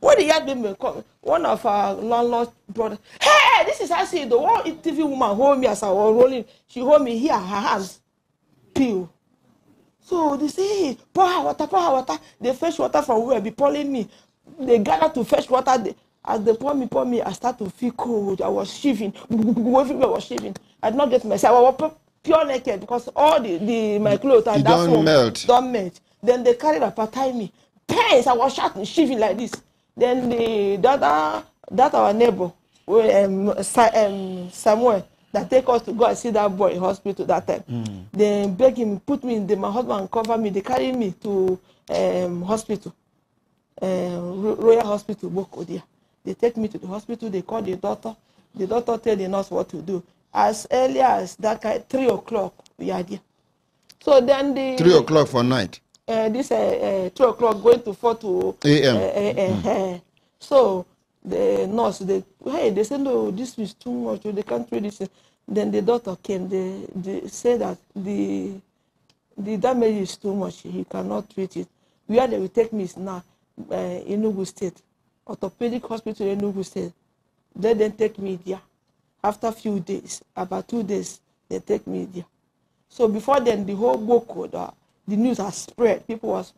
When the yard women come, one of our long-lost brothers, hey, this is acid. The one T V woman hold me as I was rolling. She hold me here, her hands peel. So they say, pour her water, pour her water. They fetch water from where be pulling me. They gather to fetch water. They, as they pour me, pour me, I start to feel cold. I was shivering. Everywhere was shivering. I did not get myself. I was pure naked because all the, the my clothes and that don't melt. Don't melt. Then they carried up and tied me. Pants, I was shouting, shivering like this. Then the that, uh, that our neighbor, um, um, Samuel, that take us to go and see that boy in hospital that time. Mm. They beg him, put me in the, my husband cover me. They carry me to um, hospital, um, Royal Hospital, Boko. They take me to the hospital. They call the doctor. The doctor tell the nurse what to do. As early as that kind, three o'clock, we are there. So then the three o'clock for night. Uh, this uh, uh, two o'clock going to four to a m. Uh, uh, uh, mm. uh, so the nurse, they hey, they said no, this is too much. They can't treat this. Then the doctor came. They, they said that the the damage is too much. He cannot treat it. Where they will take me is now uh, Enugu State, Orthopedic Hospital, Enugu State. They then take me there. After a few days, about two days, they take me there. So before then, the whole Boko. The, The news has spread. People was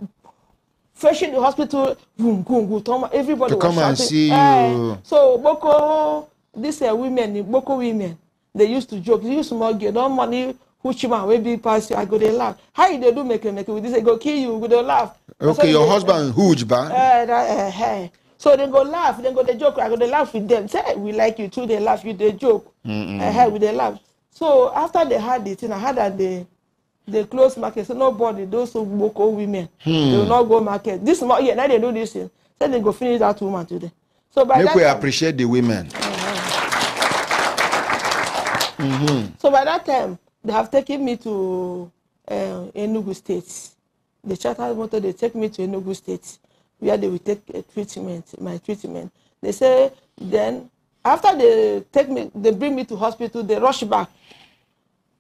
freshing the hospital. Boom, boom, boom. Everybody to was come shouting. And see you. So Boko, these uh, women, Boko women, they used to joke. They used to mug you. No money, Huchiman, will be past you. I go they laugh. How you they do make it, make it with this? They go kill you. Go they laugh. Okay, so your they, husband, Huchiman. Uh, uh, uh, uh, So they go laugh, they go they joke, I go they laugh with them. Say, we like you too, they laugh, you they joke. Mm-mm. I had with they laugh. So after they had it, and I had that they they close market, so nobody, those who Boko women, hmm. they will not go market. This month, yeah, now they do this thing. So they go finish that woman today. So by Make that we time, appreciate the women. Uh-huh. mm-hmm. So by that time, they have taken me to uh, Enugu State. The charter motor, they take me to Enugu State, where they will take a treatment, my treatment. They say, then, after they take me, they bring me to hospital, they rush back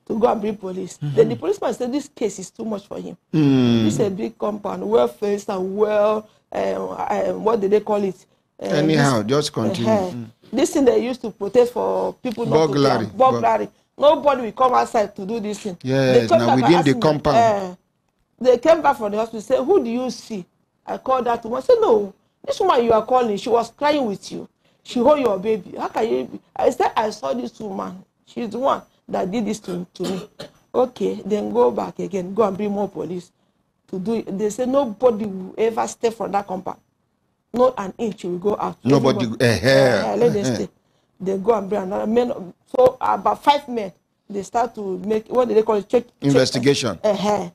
to go and bring police. Mm-hmm. Then the policeman said, this case is too much for him. Mm. It's a big compound, well-faced and well, um, um, what do they call it? Uh, Anyhow, this, just continue. Uh, mm. This thing they used to protest for people not burglary. to burglary. Nobody will come outside to do this thing. Yes, they now within the compound. Uh, they came back from the hospital, said, who do you see? I called that woman. I said, no, this woman you are calling, she was crying with you. She hold your baby. How can you? I said, I saw this woman. She's the one that did this to, to me. Okay, then go back again. Go and bring more police to do it. They said, nobody will ever stay from that compound. Not an inch will go out. Nobody. Uh, uh, let them stay. They go and bring another man. So about five men, they start to make, what do they call it? Check, Investigation. Check, uh, uh,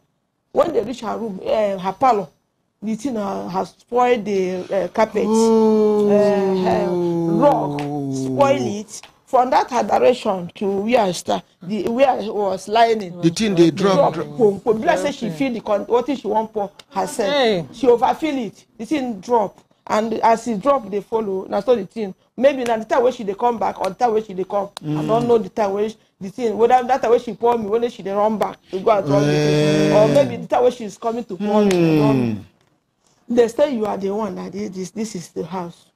when they reach her room, uh, her parlor, the thing has spoiled the uh, carpet, oh. uh, rock, spoil it. From that direction to where I start, the where I was lying. The thing they dropped. Drop. Drop. Bless okay. She feel the what she want for herself. Okay. She overfeel it. The thing drop, and as she drop, they follow. Now so the thing. Maybe now the time when she they come back or the time when she they come, mm. I don't know the time when she, the thing. Whether that time when she pour me, whether she they run back to go and drop yeah. the thing, or maybe the time when she is coming to pour mm. me. Run. They say you are the one that did this. This is the house.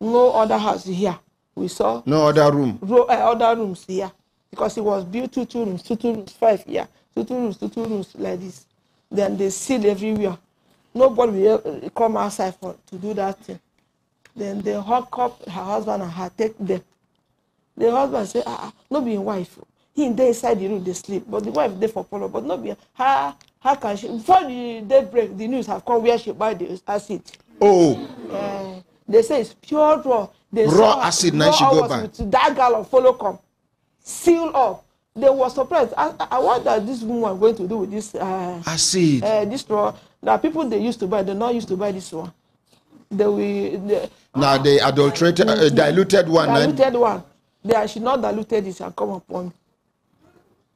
No other house here. We saw no other room. Ro uh, other rooms here, because it was built two two rooms, two two rooms, five here, two two rooms, two two rooms like this. Then they sealed everywhere. Nobody will come outside for to do that thing. Then they hook up her husband and her take them. The husband said, "Ah, no be wife. He there inside the room they sleep, but the wife there for follow, but no be her." How can she? Before the daybreak, the news have come where she buy the acid. Oh. Uh, they say it's pure raw. They raw acid, now she go back. That girl of follow come, seal up. They were surprised. I, I wonder this woman going to do with this uh, acid. Uh, this raw. Now people they used to buy, they not used to buy this one. They will. They, now they adulterated, uh, diluted one. Diluted and... one. They should not diluted it and come upon me.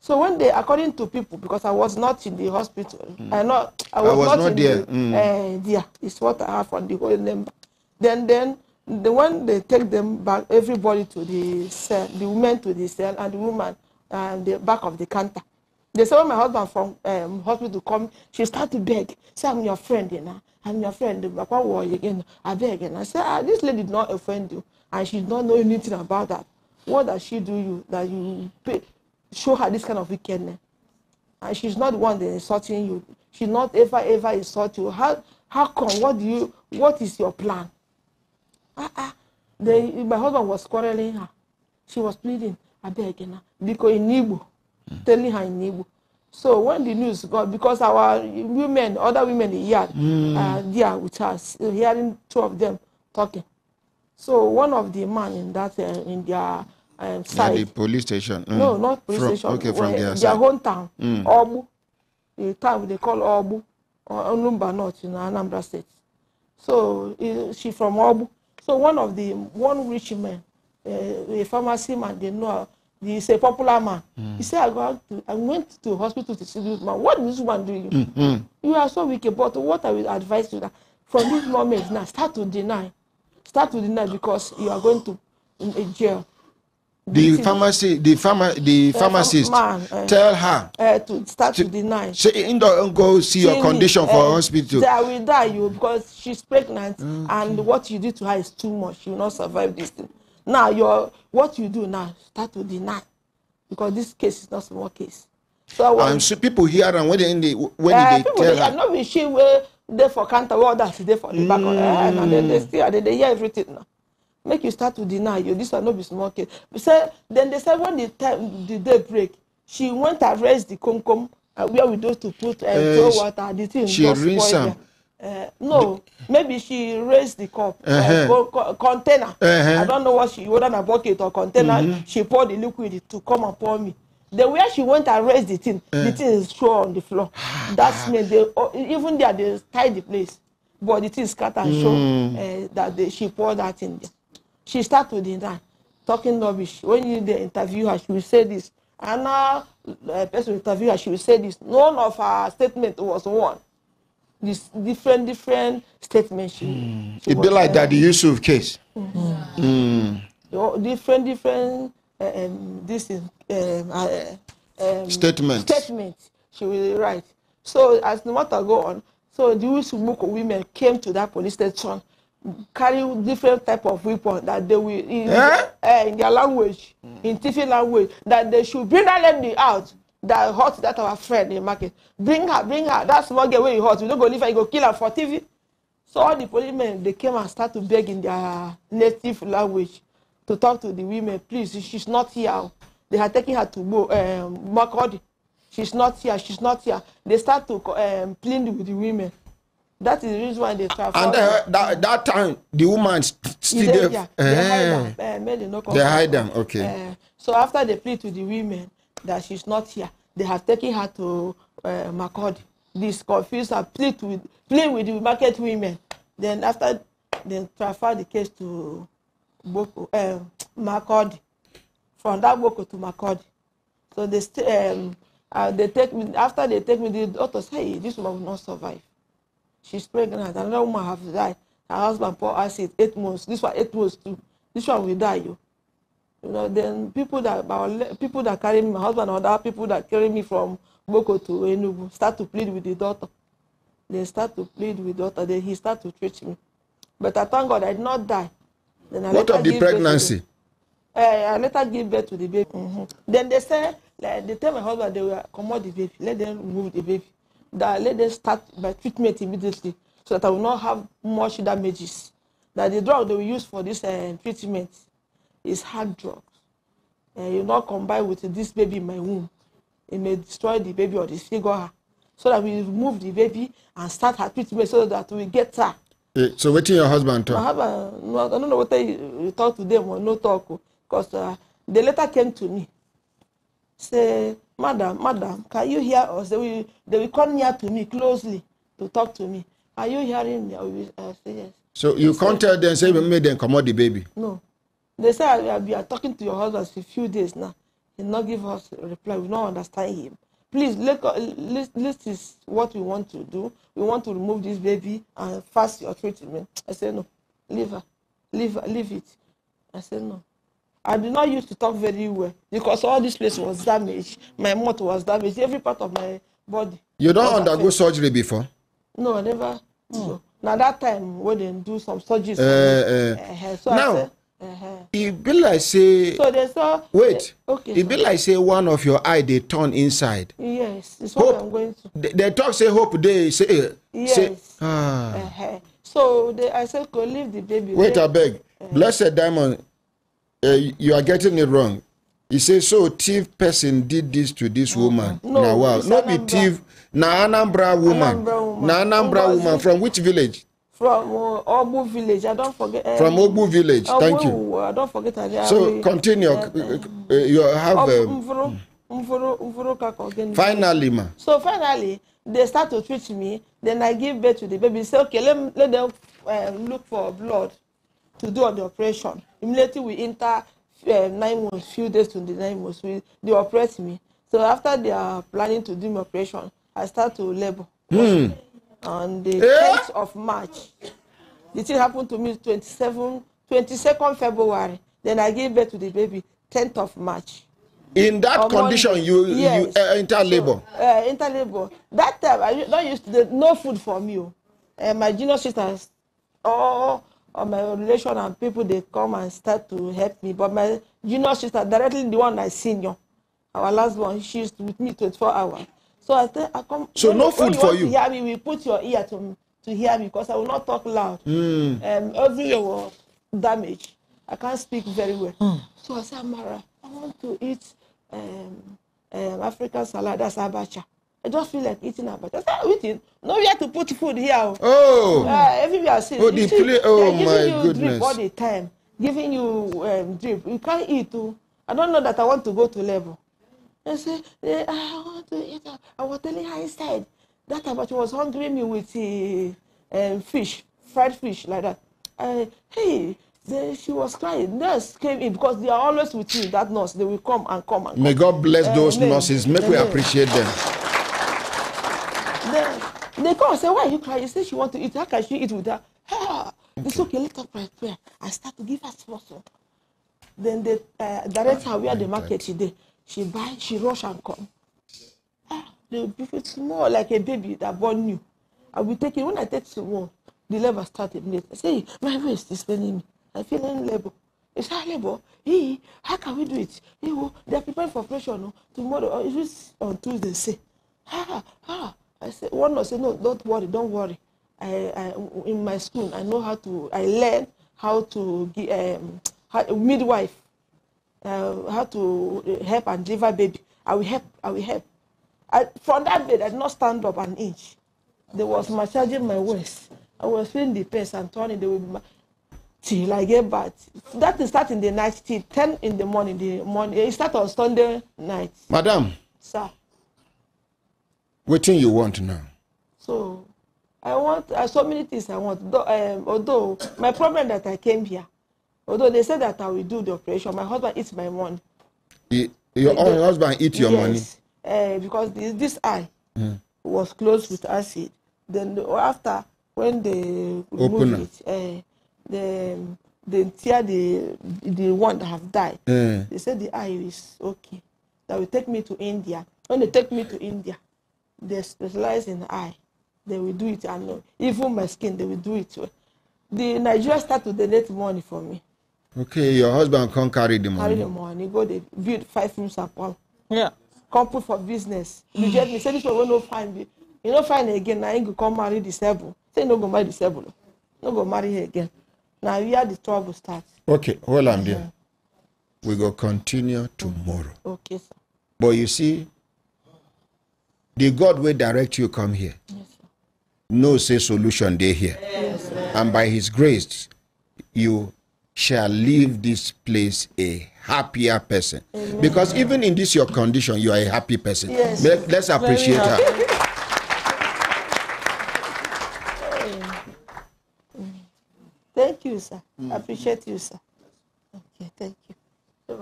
So when they, according to people, because I was not in the hospital, mm. I not, I was, I was not, not in there. The, mm. uh, there is what I have for the whole number. Then, then the when they take them back, everybody to the cell, the women to the cell, and the woman and uh, the back of the counter. They said when my husband from um, hospital come, she started to beg. Say, I'm your friend, you know. I'm your friend. What were you again? I beg, and I said, ah, this lady did not offend you, and she did not know anything about that. What does she do you that you pay? Show her this kind of wickedness, and she's not the one that insulting you. She's not ever ever insult you. How how come? What do you? What is your plan? Ah ah. They, my husband was quarreling her. She was pleading. I beg her because in Igbo, telling her in Igbo. So when the news got, because our women, other women here, mm. uh, there with us, hearing two of them talking. So one of the man in that uh, in their. Um, side. Yeah, the police station. Mm. No, not police from, station. Okay, from their, their hometown. Mm. Obu, the town they call Obu, or Anambra North, in Anambra State. So uh, she from Obu. So one of the one rich man, uh, a pharmacy man, they know he's a popular man. Mm. He said, I go to, I went to hospital to see this man. What does this man do you? Mm -hmm. You are so wicked. But what I will advise you that from this moment now, start to deny, start to deny because you are going to in a jail. The, the pharmacy, the pharma, the uh, pharmacist, man, uh, tell her uh, to start to, to deny. She don't go see she your condition for uh, hospital. I will die you because she's pregnant, okay. And what you do to her is too much. She will not survive this thing. Now, your what you do now, start to deny, because this case is not a small case. So I um, so people here and when they, in the, when uh, they people, tell they, her, I'm not really sure where they for counter well, that's there for the mm. back of her, and then they still they, they hear everything now. Make you start to deny you. This will not be small case. So, then they said when the time the day break, she went and raised the kumkum uh, where we do to put uh, uh, water. The thing she rinsed some. Uh, no, maybe she raised the cup, uh -huh. uh, co co container. Uh -huh. I don't know what she ordered, a bucket or container. Mm -hmm. She poured the liquid to come and pour me. The way she went and raised the thing, uh -huh. the thing is thrown on the floor. That's me. They, even there, they tied the place. But the thing scattered and mm. show uh, that they, she poured that in there. She started with that, talking rubbish. When you they interview her, she will say this. And now, the person interview her, she will say this. None of her statement was one. This different, different statements. She, mm. she it be like uh, that, the Yusuf case. Mm. Mm. Mm. Different, different, uh, um, this is, um, uh, um, statements. statements she will write. So as the matter go on, so the Yusuf women came to that police station, carrying different type of weapon that they will, in, eh? uh, in their language, mm. in Tifi language, that they should bring that lady out. That hurt that our friend in the market. Bring her, bring her. That small girl where you hurt. We don't go leave her, you go kill her for T V. So all the policemen, they came and started to beg in their native language to talk to the women. Please, she's not here. They are taking her to um, Makurdi. She's not here, she's not here. They start to um, plead with the women. That is the reason why they travel. And uh, that, that time, the woman still there. They, yeah. they uh, hide them. Uh, no they hide them, okay. Uh, so after they plead to the women, that she's not here. They have taken her to uh, Makurdi. This confused her, plead with, plead with the market women. Then after, they transferred the case to Boko, uh, Makurdi. From that Boko to Makurdi. So they um, uh, they take me, after they take me, the doctors say, hey, this woman will not survive. She's pregnant. Another woman has died. Her husband poured acid eight months. This one eight months too. This one will die, you. You know, then people that people that carry me, my husband, or other people that carry me from Boko to Enugu start to plead with the daughter. They start to plead with the daughter. Then he start to treat me. But I thank God I did not die. Then I what of the pregnancy? The, uh, I later give birth to the baby. Mm-hmm. Then they say, like, they tell my husband they will come out the baby. Let them remove the baby. That let them start by treatment immediately, so that I will not have much damages. That the drug they will use for this uh, treatment is hard drugs. Uh, you not combine with this baby in my womb. It may destroy the baby or disfigure her. So that we remove the baby and start her treatment so that we get her. Hey, so what did your husband talk? My husband, I don't know what you talk to them or no talk. Because uh, the letter came to me. Say, madam, madam, can you hear us? They will, they will come near to me closely to talk to me. Are you hearing me? I will uh, say yes. So you can't tell them, say, we made them come out the baby? No. They say, we are talking to your husband for a few days now. He'll not give us a reply. We don't understand him. Please, this is what we want to do. We want to remove this baby and fast your treatment. I say, no, leave her. Leave her. Leave it. I say, no. I did not used to talk very well because all this place was damaged. My mouth was damaged. Every part of my body. You don't undergo affected. surgery before? No, I never. Hmm. So, now, that time, when they do some surgeries. Uh, uh, uh, so now, I say, Uh-huh. It be like say so they saw, wait uh, okay it be like say one of your eye they turn inside. Yes, it's what hope, I'm going to they, they talk say hope they say yes say, ah. uh-huh. So they I said go leave the baby wait there. I beg uh-huh. Blessed Diamond, uh, you are getting it wrong. He says so thief person did this to this uh-huh. woman. No, now wow not be thief na Anambra woman na Anambra woman, woman. From which village? From uh, Obu village, I don't forget. Uh, From Obu village, Obu, thank you. I don't forget. Uh, so we, continue. Uh, uh, you have. Um, um, finally, ma. So finally, they start to treat me. Then I give birth to the baby. Say, okay, let, let them uh, look for blood to do on the operation. Immediately we enter uh, nine months, few days to the nine months. We, they operate me. So after they are planning to do my operation, I start to labor. Hmm. On the yeah. tenth of March. The thing happened to me twenty-second February. Then I gave birth to the baby tenth of March. In that on condition, Monday, you, yes. you uh, enter labor? So, uh, enter labor. That time, I not used to, no food for me. Uh, my junior sisters, all of my relation and people, they come and start to help me. But my junior sister, directly the one I senior, our last one, she's with me twenty-four hours. So I said, I come. So no food for you. Yeah, we will put your ear to to hear me because I will not talk loud. Mm. Um, every ear was damaged. I can't speak very well. Mm. So I said, Mara, I want to eat um, um, African salad. That's abacha. I just feel like eating about. I start eating. Nowhere to put food here. Oh. Uh, everywhere I see. Oh, the see, play. Oh my goodness. Drip all the time. Giving you um, drip. You can't eat too. I don't know that I want to go to level. I say, I want to eat. I was telling her inside that time, but she was hungry me with uh, um, fish, fried fish like that. I, hey, then she was crying. Nurse came in because they are always with you. That nurse, they will come and come and. May come. God bless uh, those then, nurses. Make then, we appreciate them. Then they come and say, why are you crying? You say she wants to eat. How can she eat with her? Ah, okay. It's okay, let her prepare. I start to give her sponsor. Then they uh, direct her where the market today. She buy, she rush and come. Ah, they will be small like a baby that born new. I will take it. When I take small, the labor started late. I say, my waist is paining me. I feel in labor. It's hard labor. Hey, how can we do it? Hey, well, they are preparing for operation no? Tomorrow or it is on Tuesday. Say, ah, ah. I said, one must say, no, don't worry, don't worry. I, I, in my school, I know how to, I learn how to, um, how, midwife, uh, how to help and deliver baby. I will help, I will help. I, from that bed, I did not stand up an inch. There was massaging my waist. I was feeling the pains and turning the way till I get back. That starts in the night till ten in the morning. The morning it starts on Sunday night. Madam. Sir. What thing you want now? So, I want uh, so many things I want. Though, um, although, my problem that I came here, although they said that I will do the operation, my husband eats my money. He, your like own the, husband eats your yes, money? Uh, because this, this eye mm. was closed with acid. Then after, when they removed it, uh, they, they tear the, the one that have died. Mm. They said the eye is okay. That will take me to India. When they take me to India, they specialize in the eye. They will do it. I know. Even my skin, they will do it. The Nigeria start to donate money for me. Okay, your husband can't carry the money. Carry the money. Go, they build five rooms upon. Yeah. Come put for business. You get me. Say this one will not find me. You don't find again. Now you come marry disabled. Say no go marry disabled. No go marry her again. Now here the trouble starts. Okay, hold on there. We go continue tomorrow. Okay, sir. But you see. The God will direct you come here. Yes, sir. No say solution they here. Yes, and by his grace, you shall leave this place a happier person. Amen. Because even in this your condition, you are a happy person. Yes, Let, let's appreciate her. Thank you, sir. Mm. I appreciate you, sir. Okay, thank you.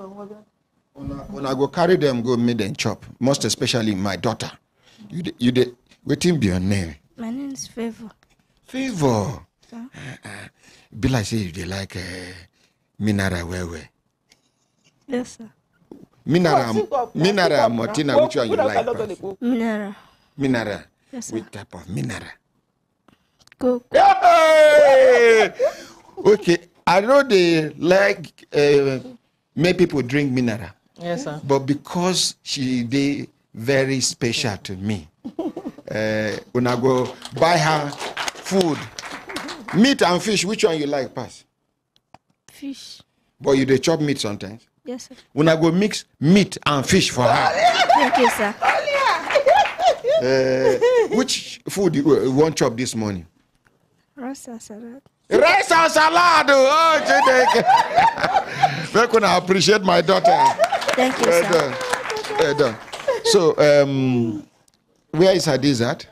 When I go carry them, go meet and chop. Most especially my daughter. You de, you de, wait till be your name. My name is Favor. Favor. Huh? Uh, uh, be like say if they like uh, Minara Wewe. Yes, sir. Minara, oh, Minara, up, Martina, up, which one you like? Minara. Minara. Yes, sir. Which type of Minara? Go. Hey! Okay, I know they like uh, make people drink Minara. Yes, sir. But because she they. Very special to me. Uh, when I go buy her food, meat and fish, which one you like, pass? Fish. But you they chop meat sometimes? Yes, sir. When I go mix meat and fish for her. Thank you, sir. Uh, which food you want chop this morning? Rice and salad. Rice and salad! Oh, Jake! I appreciate my daughter. Thank you, well sir. Done. Well done. So, um, where is her dessert?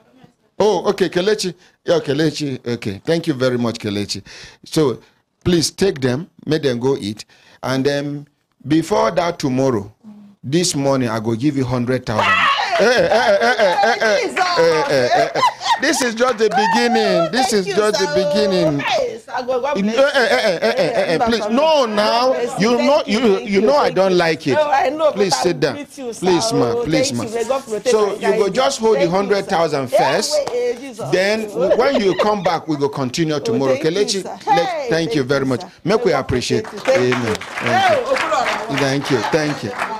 Oh, okay, Kelechi. Yeah, Kelechi. Okay, thank you very much, Kelechi. So, please take them, make them go eat. And then, before that tomorrow, this morning, I go give you one hundred thousand. Hey, hey, hey, hey, hey, hey, hey, hey. This is just the beginning. This is just the beginning. Please, no, now you know you you know I don't like it. Please sit down, please, ma, please, ma. So you go just hold the hundred thousand first. Then when you come back, we go continue tomorrow. Okay, let you. Thank you very much. Make we appreciate. Amen. Thank you. Thank you.